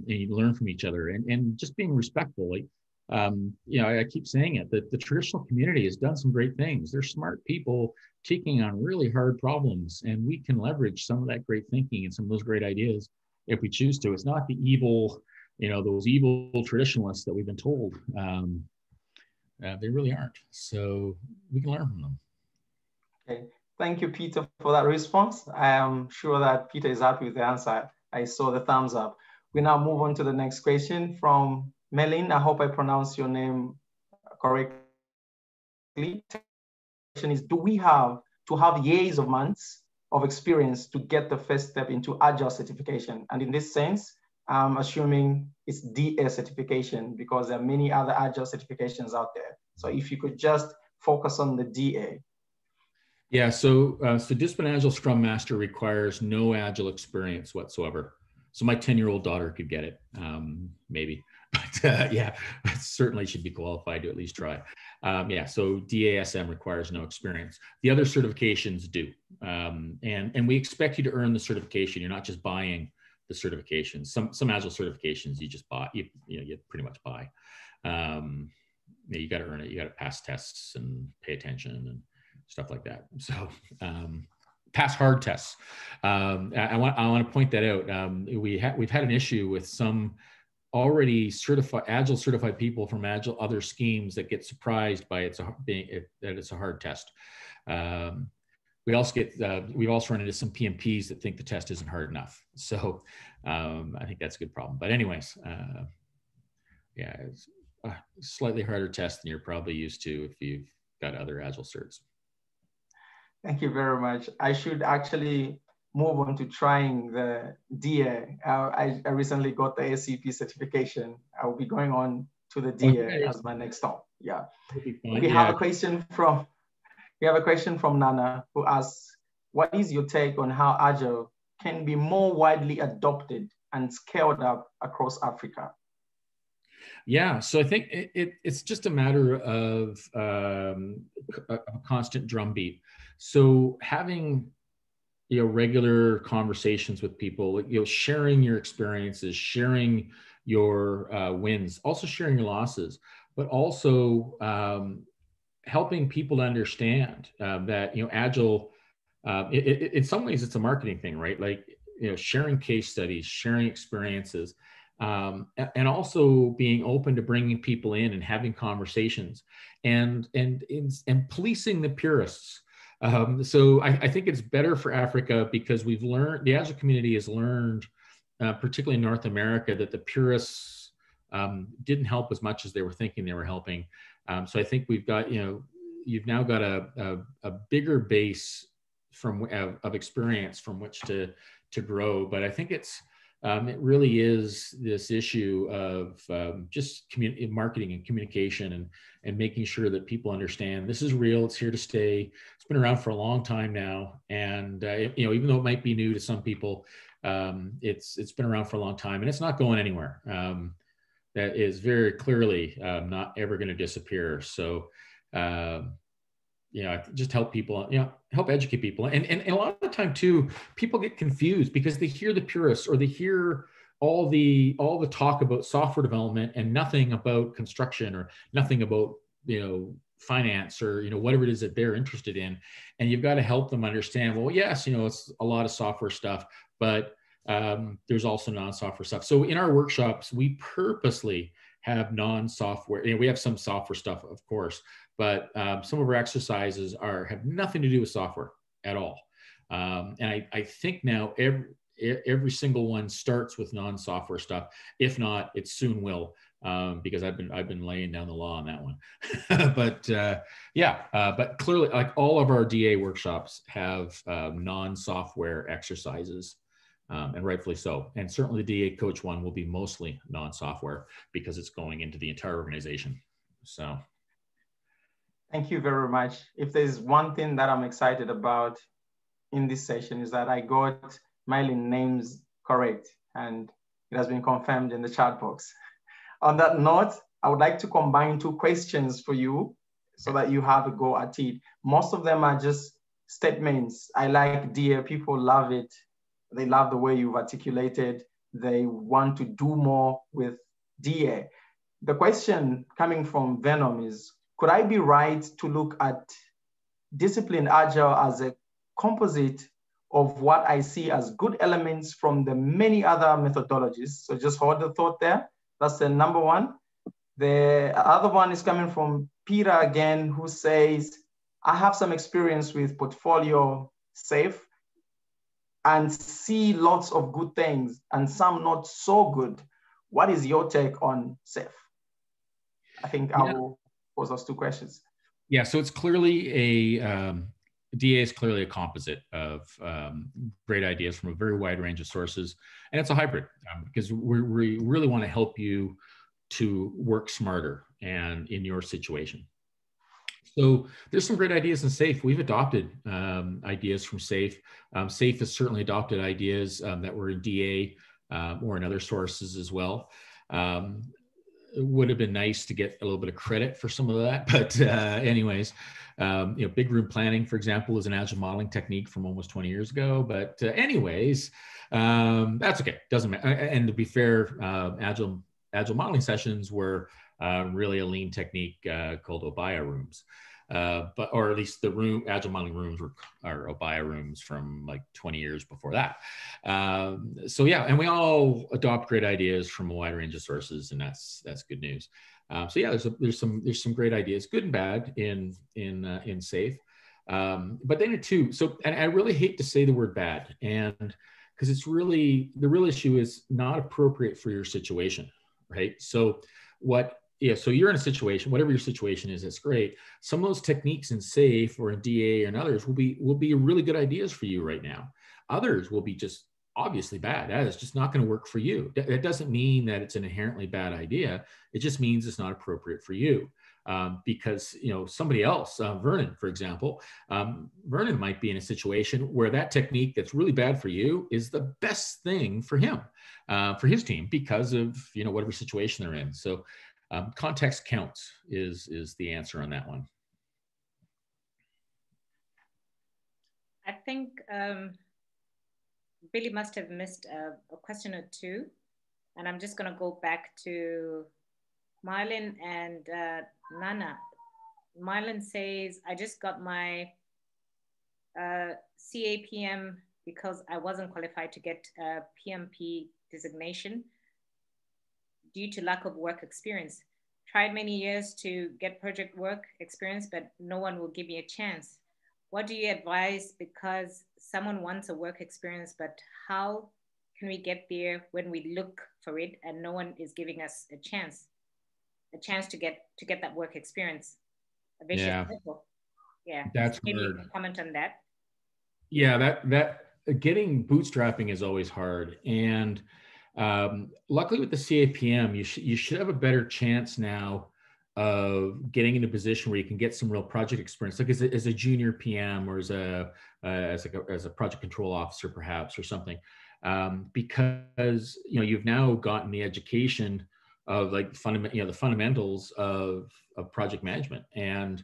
you learn from each other and just being respectful. Like, I keep saying it, that the traditional community has done some great things. They're smart people taking on really hard problems, and we can leverage some of that great thinking and some of those great ideas if we choose to. It's not the evil, those evil traditionalists that we've been told. They really aren't. So we can learn from them. Okay. Thank you, Peter, for that response. I am sure that Peter is happy with the answer. I saw the thumbs up. We now move on to the next question from Melin. I hope I pronounced your name correctly. The question is, do we have to have years of months of experience to get the first step into Agile certification? And in this sense, I'm assuming it's DA certification, because there are many other Agile certifications out there. So if you could just focus on the DA. Yeah, so Disciplined Agile Scrum Master requires no Agile experience whatsoever. So my 10-year-old daughter could get it, maybe. But yeah, I certainly should be qualified to at least try. Yeah, so DASM requires no experience. The other certifications do. And we expect you to earn the certification. You're not just buying the certifications. Some Agile certifications you just buy, you pretty much buy. You got to earn it. You got to pass tests and pay attention and stuff like that. So pass hard tests. I want to point that out. We've had an issue with some already Agile certified people from other schemes that get surprised by that it's a hard test. We also get, we've also run into some PMPs that think the test isn't hard enough. So I think that's a good problem. But anyways, yeah, it's a slightly harder test than you're probably used to if you've got other Agile certs. Thank you very much. I should actually move on to trying the DA. I recently got the ACP certification. I will be going on to the DA as my next stop. Yeah. We have a question from Nana, who asks, what is your take on how Agile can be more widely adopted and scaled up across Africa? Yeah, so I think it's just a matter of a constant drumbeat. So having regular conversations with people, sharing your experiences, sharing your wins, also sharing your losses, but also helping people to understand that Agile, in some ways it's a marketing thing, right? Like sharing case studies, sharing experiences, and also being open to bringing people in and having conversations, and policing the purists. So I think it's better for Africa because we've learned, the Agile community has learned, particularly in North America, that the purists didn't help as much as they were thinking they were helping. So I think we've got, you've now got a bigger base of experience from which to grow. But I think it's, it really is this issue of just marketing and communication and making sure that people understand this is real, it's here to stay, it's been around for a long time now. And, even though it might be new to some people, it's been around for a long time and it's not going anywhere. that is very clearly not ever going to disappear. So, you know, just help people, you know, help educate people. And a lot of the time too, people get confused because they hear the purists or they hear all the talk about software development and nothing about construction or nothing about, you know, finance or, you know, whatever it is that they're interested in. And you've got to help them understand, well, yes, you know, it's a lot of software stuff, but there's also non-software stuff. So in our workshops, we purposely have non-software, you know, we have some software stuff, of course, but some of our exercises have nothing to do with software at all. And I think now every single one starts with non-software stuff. If not, it soon will, because I've been laying down the law on that one. But yeah, but clearly, like, all of our DA workshops have non-software exercises. And rightfully so. And certainly the DA coach one will be mostly non-software because it's going into the entire organization. So. Thank you very much. If there's one thing that I'm excited about in this session is that I got my names correct, and it has been confirmed in the chat box. On that note, I would like to combine two questions for you so that you have a go at it. Most of them are just statements. I like DA, people love it. They love the way you've articulated. They want to do more with DA. The question coming from Venom is, could I be right to look at Disciplined Agile as a composite of what I see as good elements from the many other methodologies? So just hold the thought there. That's the number one. The other one is coming from Peter again, who says, I have some experience with portfolio SAFe, and see lots of good things and some not so good. What is your take on SAFe? I think I will pose those two questions. Yeah, so it's clearly a, DA is clearly a composite of great ideas from a very wide range of sources. And it's a hybrid because we really want to help you to work smarter and in your situation. So there's some great ideas in SAFe. We've adopted ideas from SAFe. SAFe has certainly adopted ideas that were in DA or in other sources as well. It would have been nice to get a little bit of credit for some of that, but anyways, you know, big room planning, for example, is an agile modeling technique from almost 20 years ago. But anyways, that's okay. Doesn't matter. And to be fair, agile modeling sessions were really a lean technique called Obaya rooms, or at least the agile modeling rooms are Obaya rooms from like 20 years before that. So yeah, and we all adopt great ideas from a wide range of sources, and that's good news. So yeah, there's some great ideas, good and bad, in SAFe. But then too, so, and I really hate to say the word bad, and because it's really, the real issue is not appropriate for your situation, right? So so you're in a situation, whatever your situation is, it's great. Some of those techniques in SAFe or in DA and others will be really good ideas for you right now. Others will be just obviously bad. That is just not going to work for you. That doesn't mean that it's an inherently bad idea. It just means it's not appropriate for you. Because, you know, somebody else, Vernon, for example, Vernon might be in a situation where that technique that's really bad for you is the best thing for him, for his team, because of, you know, whatever situation they're in. So context counts is the answer on that one. I think Billy must have missed a question or two, and I'm just going to go back to Marlon and Nana. Marlon says, I just got my CAPM because I wasn't qualified to get a PMP designation due to lack of work experience. Tried many years to get project work experience, but no one will give me a chance. What do you advise? Because someone wants a work experience, but how can we get there when we look for it and no one is giving us a chance? A chance to get that work experience. A vicious circle. Yeah. That's maybe you can comment on that. Yeah, that getting bootstrapping is always hard, and luckily with the CAPM, you should have a better chance now of getting in a position where you can get some real project experience, like as a junior PM or as a project control officer perhaps or something, because you know you've now gotten the education of like the fundamentals of project management. And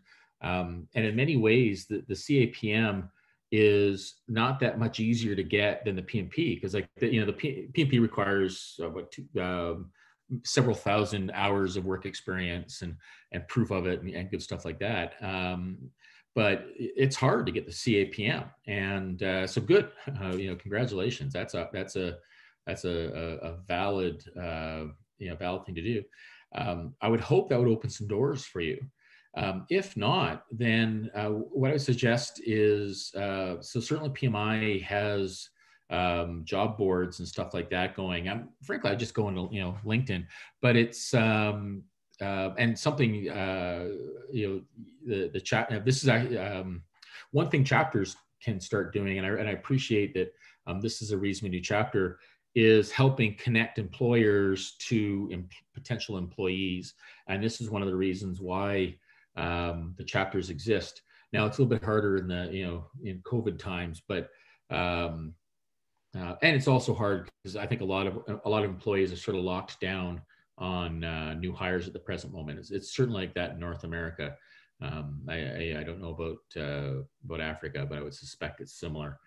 in many ways, the CAPM is not that much easier to get than the PMP, because like the PMP requires several thousand hours of work experience and proof of it and good stuff like that. But it's hard to get the CAPM, and so good. Congratulations. That's a valid valid thing to do. I would hope that would open some doors for you. If not, then what I would suggest is, so certainly PMI has job boards and stuff like that going. Frankly, I just go into LinkedIn, but it's and something the chat. This is one thing chapters can start doing, and I appreciate that. This is a reason we do chapter, is helping connect employers to potential employees, and this is one of the reasons why the chapters exist. Now it's a little bit harder in the in COVID times, but and it's also hard because I think a lot of employees are sort of locked down on new hires at the present moment. It's certainly like that in North America. I don't know about Africa, but I would suspect it's similar.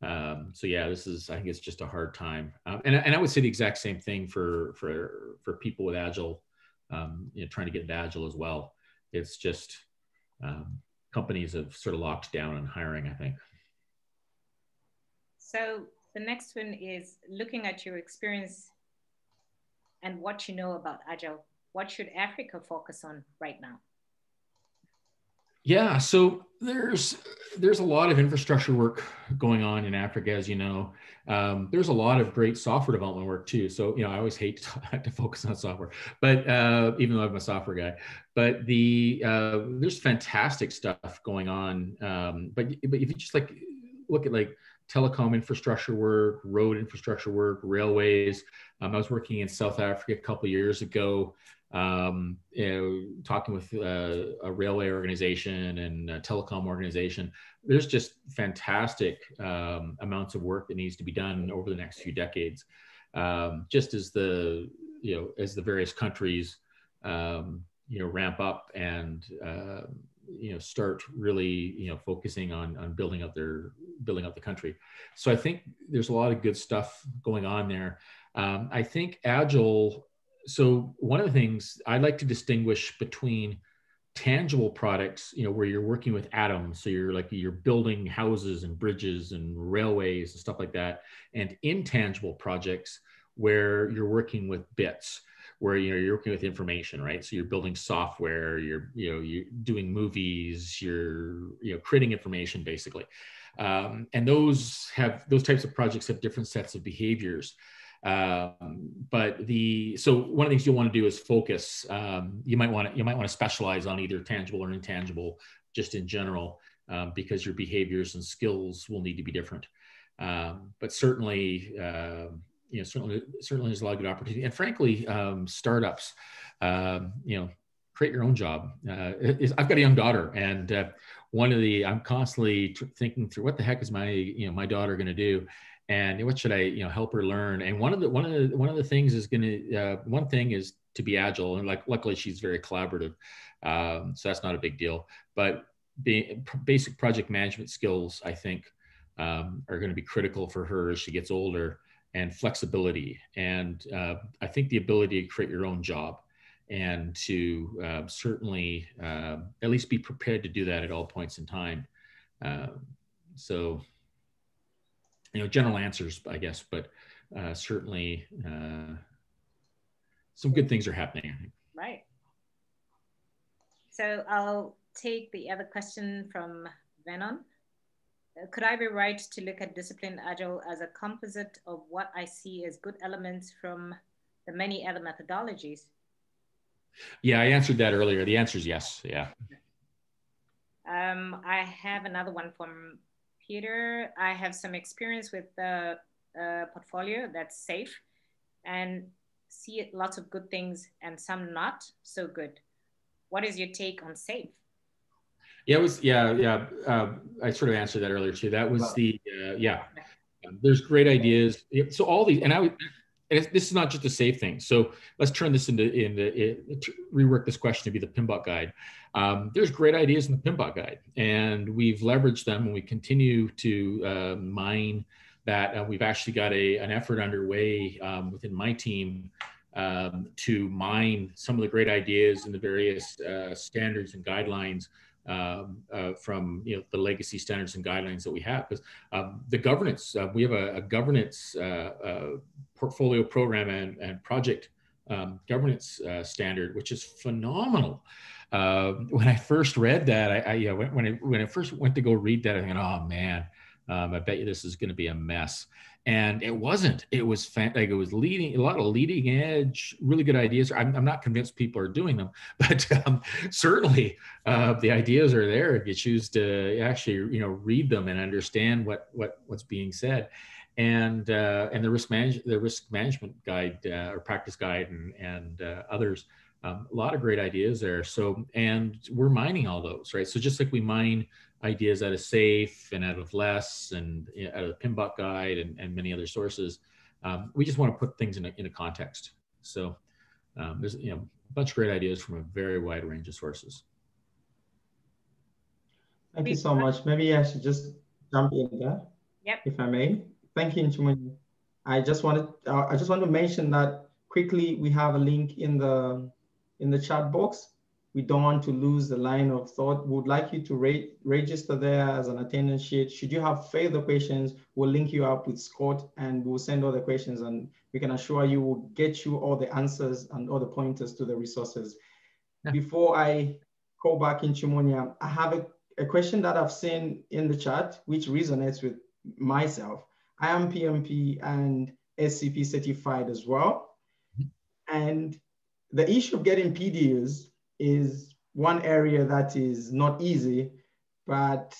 So yeah, this is, I think it's just a hard time. And I would say the exact same thing for people with Agile, trying to get into Agile as well. It's just, companies have sort of locked down on hiring, I think. So the next one is looking at your experience and what you know about Agile. What should Africa focus on right now? Yeah, so there's a lot of infrastructure work going on in Africa, as you know. There's a lot of great software development work too. So I always hate to focus on software, but even though I'm a software guy, but there's fantastic stuff going on. But if you just like look at like telecom infrastructure work, road infrastructure work, railways. I was working in South Africa a couple of years ago. Talking with a railway organization and a telecom organization, there's just fantastic amounts of work that needs to be done over the next few decades. Just as the various countries ramp up and start really focusing on building up the country. So I think there's a lot of good stuff going on there. I think Agile. So one of the things I like to distinguish between tangible products, where you're working with atoms, so you're building houses and bridges and railways and stuff like that, and intangible projects where you're working with bits, where you're working with information, right? So you're building software, you're doing movies, you're creating information basically, and those types of projects have different sets of behaviors. So one of the things you'll want to do is focus. You might want to specialize on either tangible or intangible, just in general, because your behaviors and skills will need to be different. But certainly, certainly there's a lot of good opportunity. And frankly, startups, create your own job. I've got a young daughter, and I'm constantly thinking through what the heck is my my daughter going to do. And what should I, help her learn? And one of the things is one thing is to be agile, and like luckily she's very collaborative, so that's not a big deal. But basic project management skills, I think, are going to be critical for her as she gets older, and flexibility, and I think the ability to create your own job, and to certainly at least be prepared to do that at all points in time. So. General answers, I guess, but certainly some good things are happening. Right. So I'll take the other question from Venon. Could I be right to look at Disciplined Agile as a composite of what I see as good elements from the many other methodologies? Yeah, I answered that earlier. The answer is yes. Yeah. I have another one from Peter. I have some experience with the portfolio that's SAFe, and see lots of good things and some not so good. What is your take on SAFe? Yeah, I sort of answered that earlier too. That was there's great ideas. So all these, and I would, this is not just a SAFe thing. So let's turn this into rework this question to be the PMBOK Guide. There's great ideas in the PMBOK Guide, and we've leveraged them, and we continue to mine that. We've actually got an effort underway within my team to mine some of the great ideas and the various standards and guidelines from the legacy standards and guidelines that we have, because the governance, we have a governance portfolio program and project governance standard, which is phenomenal. When I first read that, when I first went to go read that, I think, oh man, I bet you this is going to be a mess. And it wasn't. It was like it was leading a lot of leading edge, really good ideas. I'm not convinced people are doing them, but certainly the ideas are there if you choose to actually read them and understand what's being said. And the risk management guide or practice guide and others, a lot of great ideas there. So we're mining all those, right? So just like we mine ideas out of SAFe and out of Less and out of the PMBOK Guide and many other sources. We just want to put things in a context. So there's a bunch of great ideas from a very wide range of sources. Thank you so much. Maybe I should just jump in there, yep, if I may. Thank you, Nchimunya. I just want to mention that quickly. We have a link in the chat box. We don't want to lose the line of thought. We would like you to register there as an attendance sheet. Should you have further questions, we'll link you up with Scott and we'll send all the questions, and we can assure you we'll get you all the answers and all the pointers to the resources. Yeah. Before I call back Nchimunya, I have a question that I've seen in the chat, which resonates with myself. I am PMP and SCP certified as well. Mm-hmm. And the issue of getting PDUs is one area that is not easy, but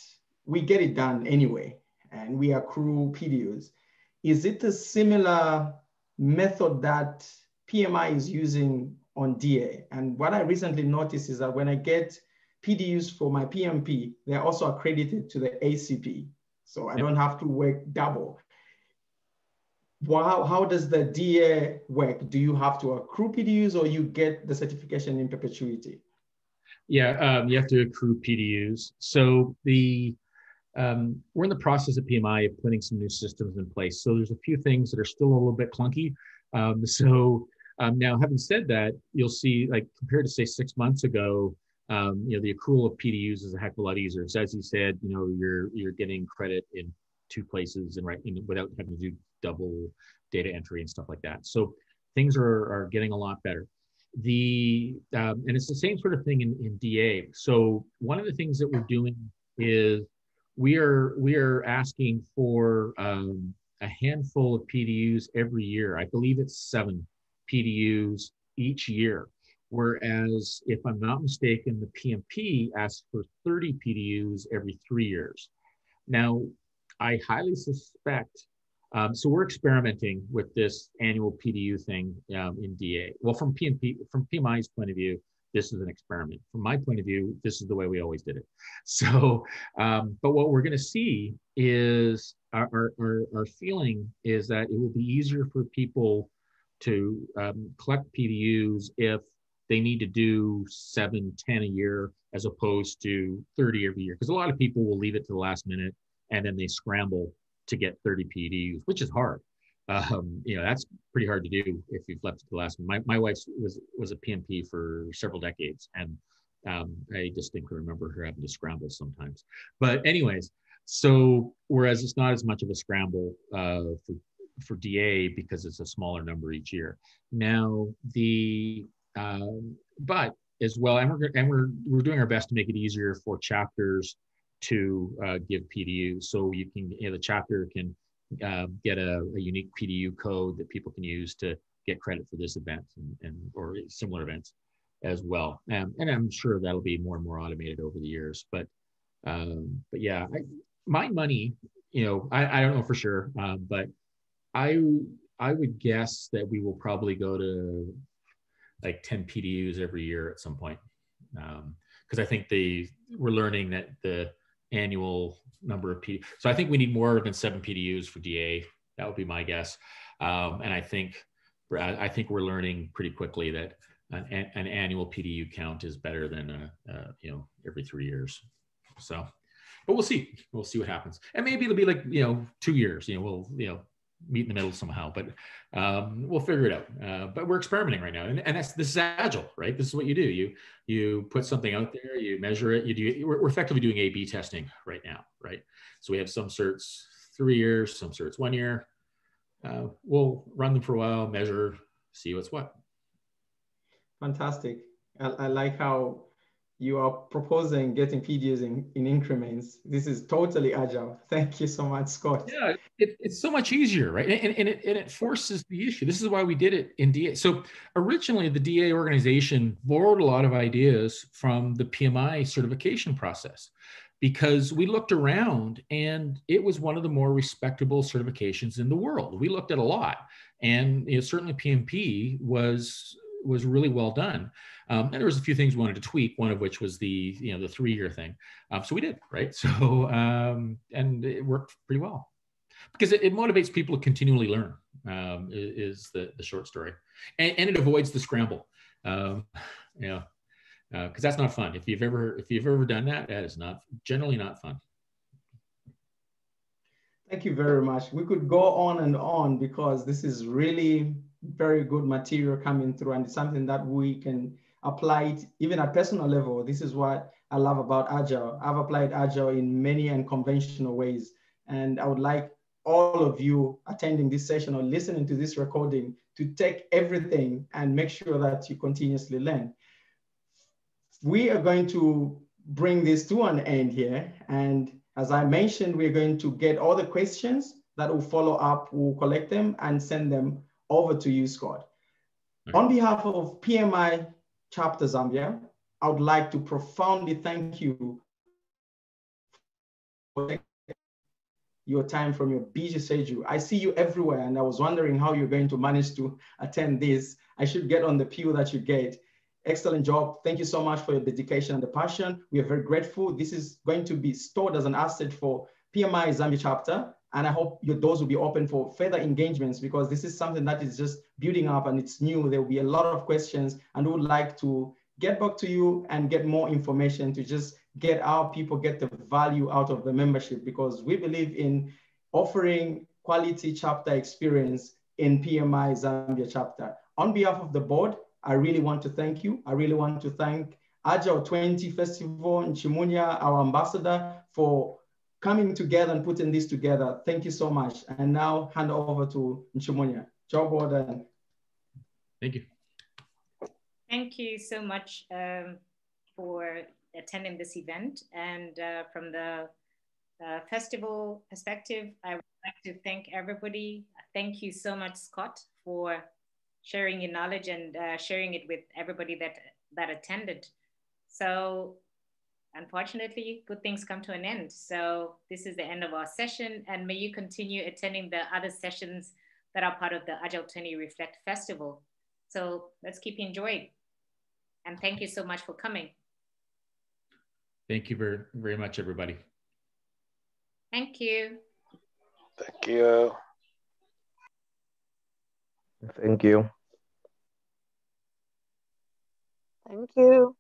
we get it done anyway, and we accrue PDUs. Is it a similar method that PMI is using on DA? And what I recently noticed is that when I get PDUs for my PMP, they're also accredited to the ACP. So I don't have to work double. Wow, how does the DA work? Do you have to accrue PDUs, or you get the certification in perpetuity? Yeah, you have to accrue PDUs. So we're in the process at PMI of putting some new systems in place. So there's a few things that are still a little bit clunky. Now, having said that, you'll see, like compared to say 6 months ago, the accrual of PDUs is a heck of a lot easier. So as you said, you're getting credit in two places and without having to do double data entry and stuff like that. So things are getting a lot better. And it's the same sort of thing in DA. So one of the things that we're doing is we are asking for a handful of PDUs every year. I believe it's 7 PDUs each year. Whereas if I'm not mistaken, the PMP asks for 30 PDUs every 3 years. Now, I highly suspect, so we're experimenting with this annual PDU thing in DA. Well, from PMI's point of view, this is an experiment. From my point of view, this is the way we always did it. So, but what we're going to see is our feeling is that it will be easier for people to collect PDUs if they need to do 7, 10 a year, as opposed to 30 every year. Because a lot of people will leave it to the last minute, and then they scramble to get 30 PDUs, which is hard. That's pretty hard to do if you've left the last one. My wife was a PMP for several decades, and I distinctly remember her having to scramble sometimes. But anyways, so whereas it's not as much of a scramble for DA because it's a smaller number each year. Now but as well, and we're doing our best to make it easier for chapters to give PDU, so you can the chapter can get a unique PDU code that people can use to get credit for this event or similar events as well. And I'm sure that'll be more and more automated over the years. But yeah, my money, I don't know for sure, but I would guess that we will probably go to like 10 PDUs every year at some point, because I think we're learning that the annual number of PDUs. So I think we need more than 7 PDUs for DA. That would be my guess. And I think I think we're learning pretty quickly that an annual PDU count is better than every 3 years. So, but we'll see what happens, and maybe it'll be like 2 years. We'll meet in the middle somehow, but we'll figure it out. But we're experimenting right now, and this is agile, right? This is what you do. You put something out there, you measure it. You do. We're effectively doing A/B testing right now, right? So we have some certs 3 years, some certs 1 year. We'll run them for a while, measure, see what's what. Fantastic. I like how you are proposing getting PDUs in increments. This is totally agile. Thank you so much, Scott. Yeah, it's so much easier, right? And it forces the issue. This is why we did it in DA. So originally the DA organization borrowed a lot of ideas from the PMI certification process, because we looked around and it was one of the more respectable certifications in the world. We looked at a lot, and certainly PMP was really well done. And there was a few things we wanted to tweak, one of which was the 3 year thing. So we did, right? So, and it worked pretty well, because it motivates people to continually learn, is the short story. And it avoids the scramble. Because that's not fun. If you've ever done that, that is generally not fun. Thank you very much. We could go on and on, because this is really very good material coming through, and it's something that we can apply it even at personal level. This is what I love about Agile. I've applied Agile in many unconventional ways, and I would like all of you attending this session or listening to this recording to take everything and make sure that you continuously learn. We are going to bring this to an end here. And as I mentioned, we're going to get all the questions that will follow up. We'll collect them and send them over to you, Scott. Okay. On behalf of PMI Chapter Zambia, I would like to profoundly thank you for your time from your busy schedule. I see you everywhere, and I was wondering how you're going to manage to attend this. I should get on the pew that you get. Excellent job. Thank you so much for your dedication and the passion. We are very grateful. This is going to be stored as an asset for PMI Zambia Chapter. And I hope your doors will be open for further engagements, because this is something that is just building up and it's new. There will be a lot of questions, and we would like to get back to you and get more information to just get our people, get the value out of the membership, because we believe in offering quality chapter experience in PMI Zambia Chapter. On behalf of the board, I really want to thank you. I really want to thank Agile20 Festival and Nchimunya, our ambassador, for coming together and putting this together. Thank you so much. And now hand over to Nchimunya. Job well done. Thank you. Thank you so much for attending this event. And from the festival perspective, I would like to thank everybody. Thank you so much, Scott, for sharing your knowledge and sharing it with everybody that attended. So unfortunately, good things come to an end. So this is the end of our session, and may you continue attending the other sessions that are part of the Agile20Reflect Festival. So let's keep enjoying. And thank you so much for coming. Thank you very, very much, everybody. Thank you. Thank you. Thank you. Thank you.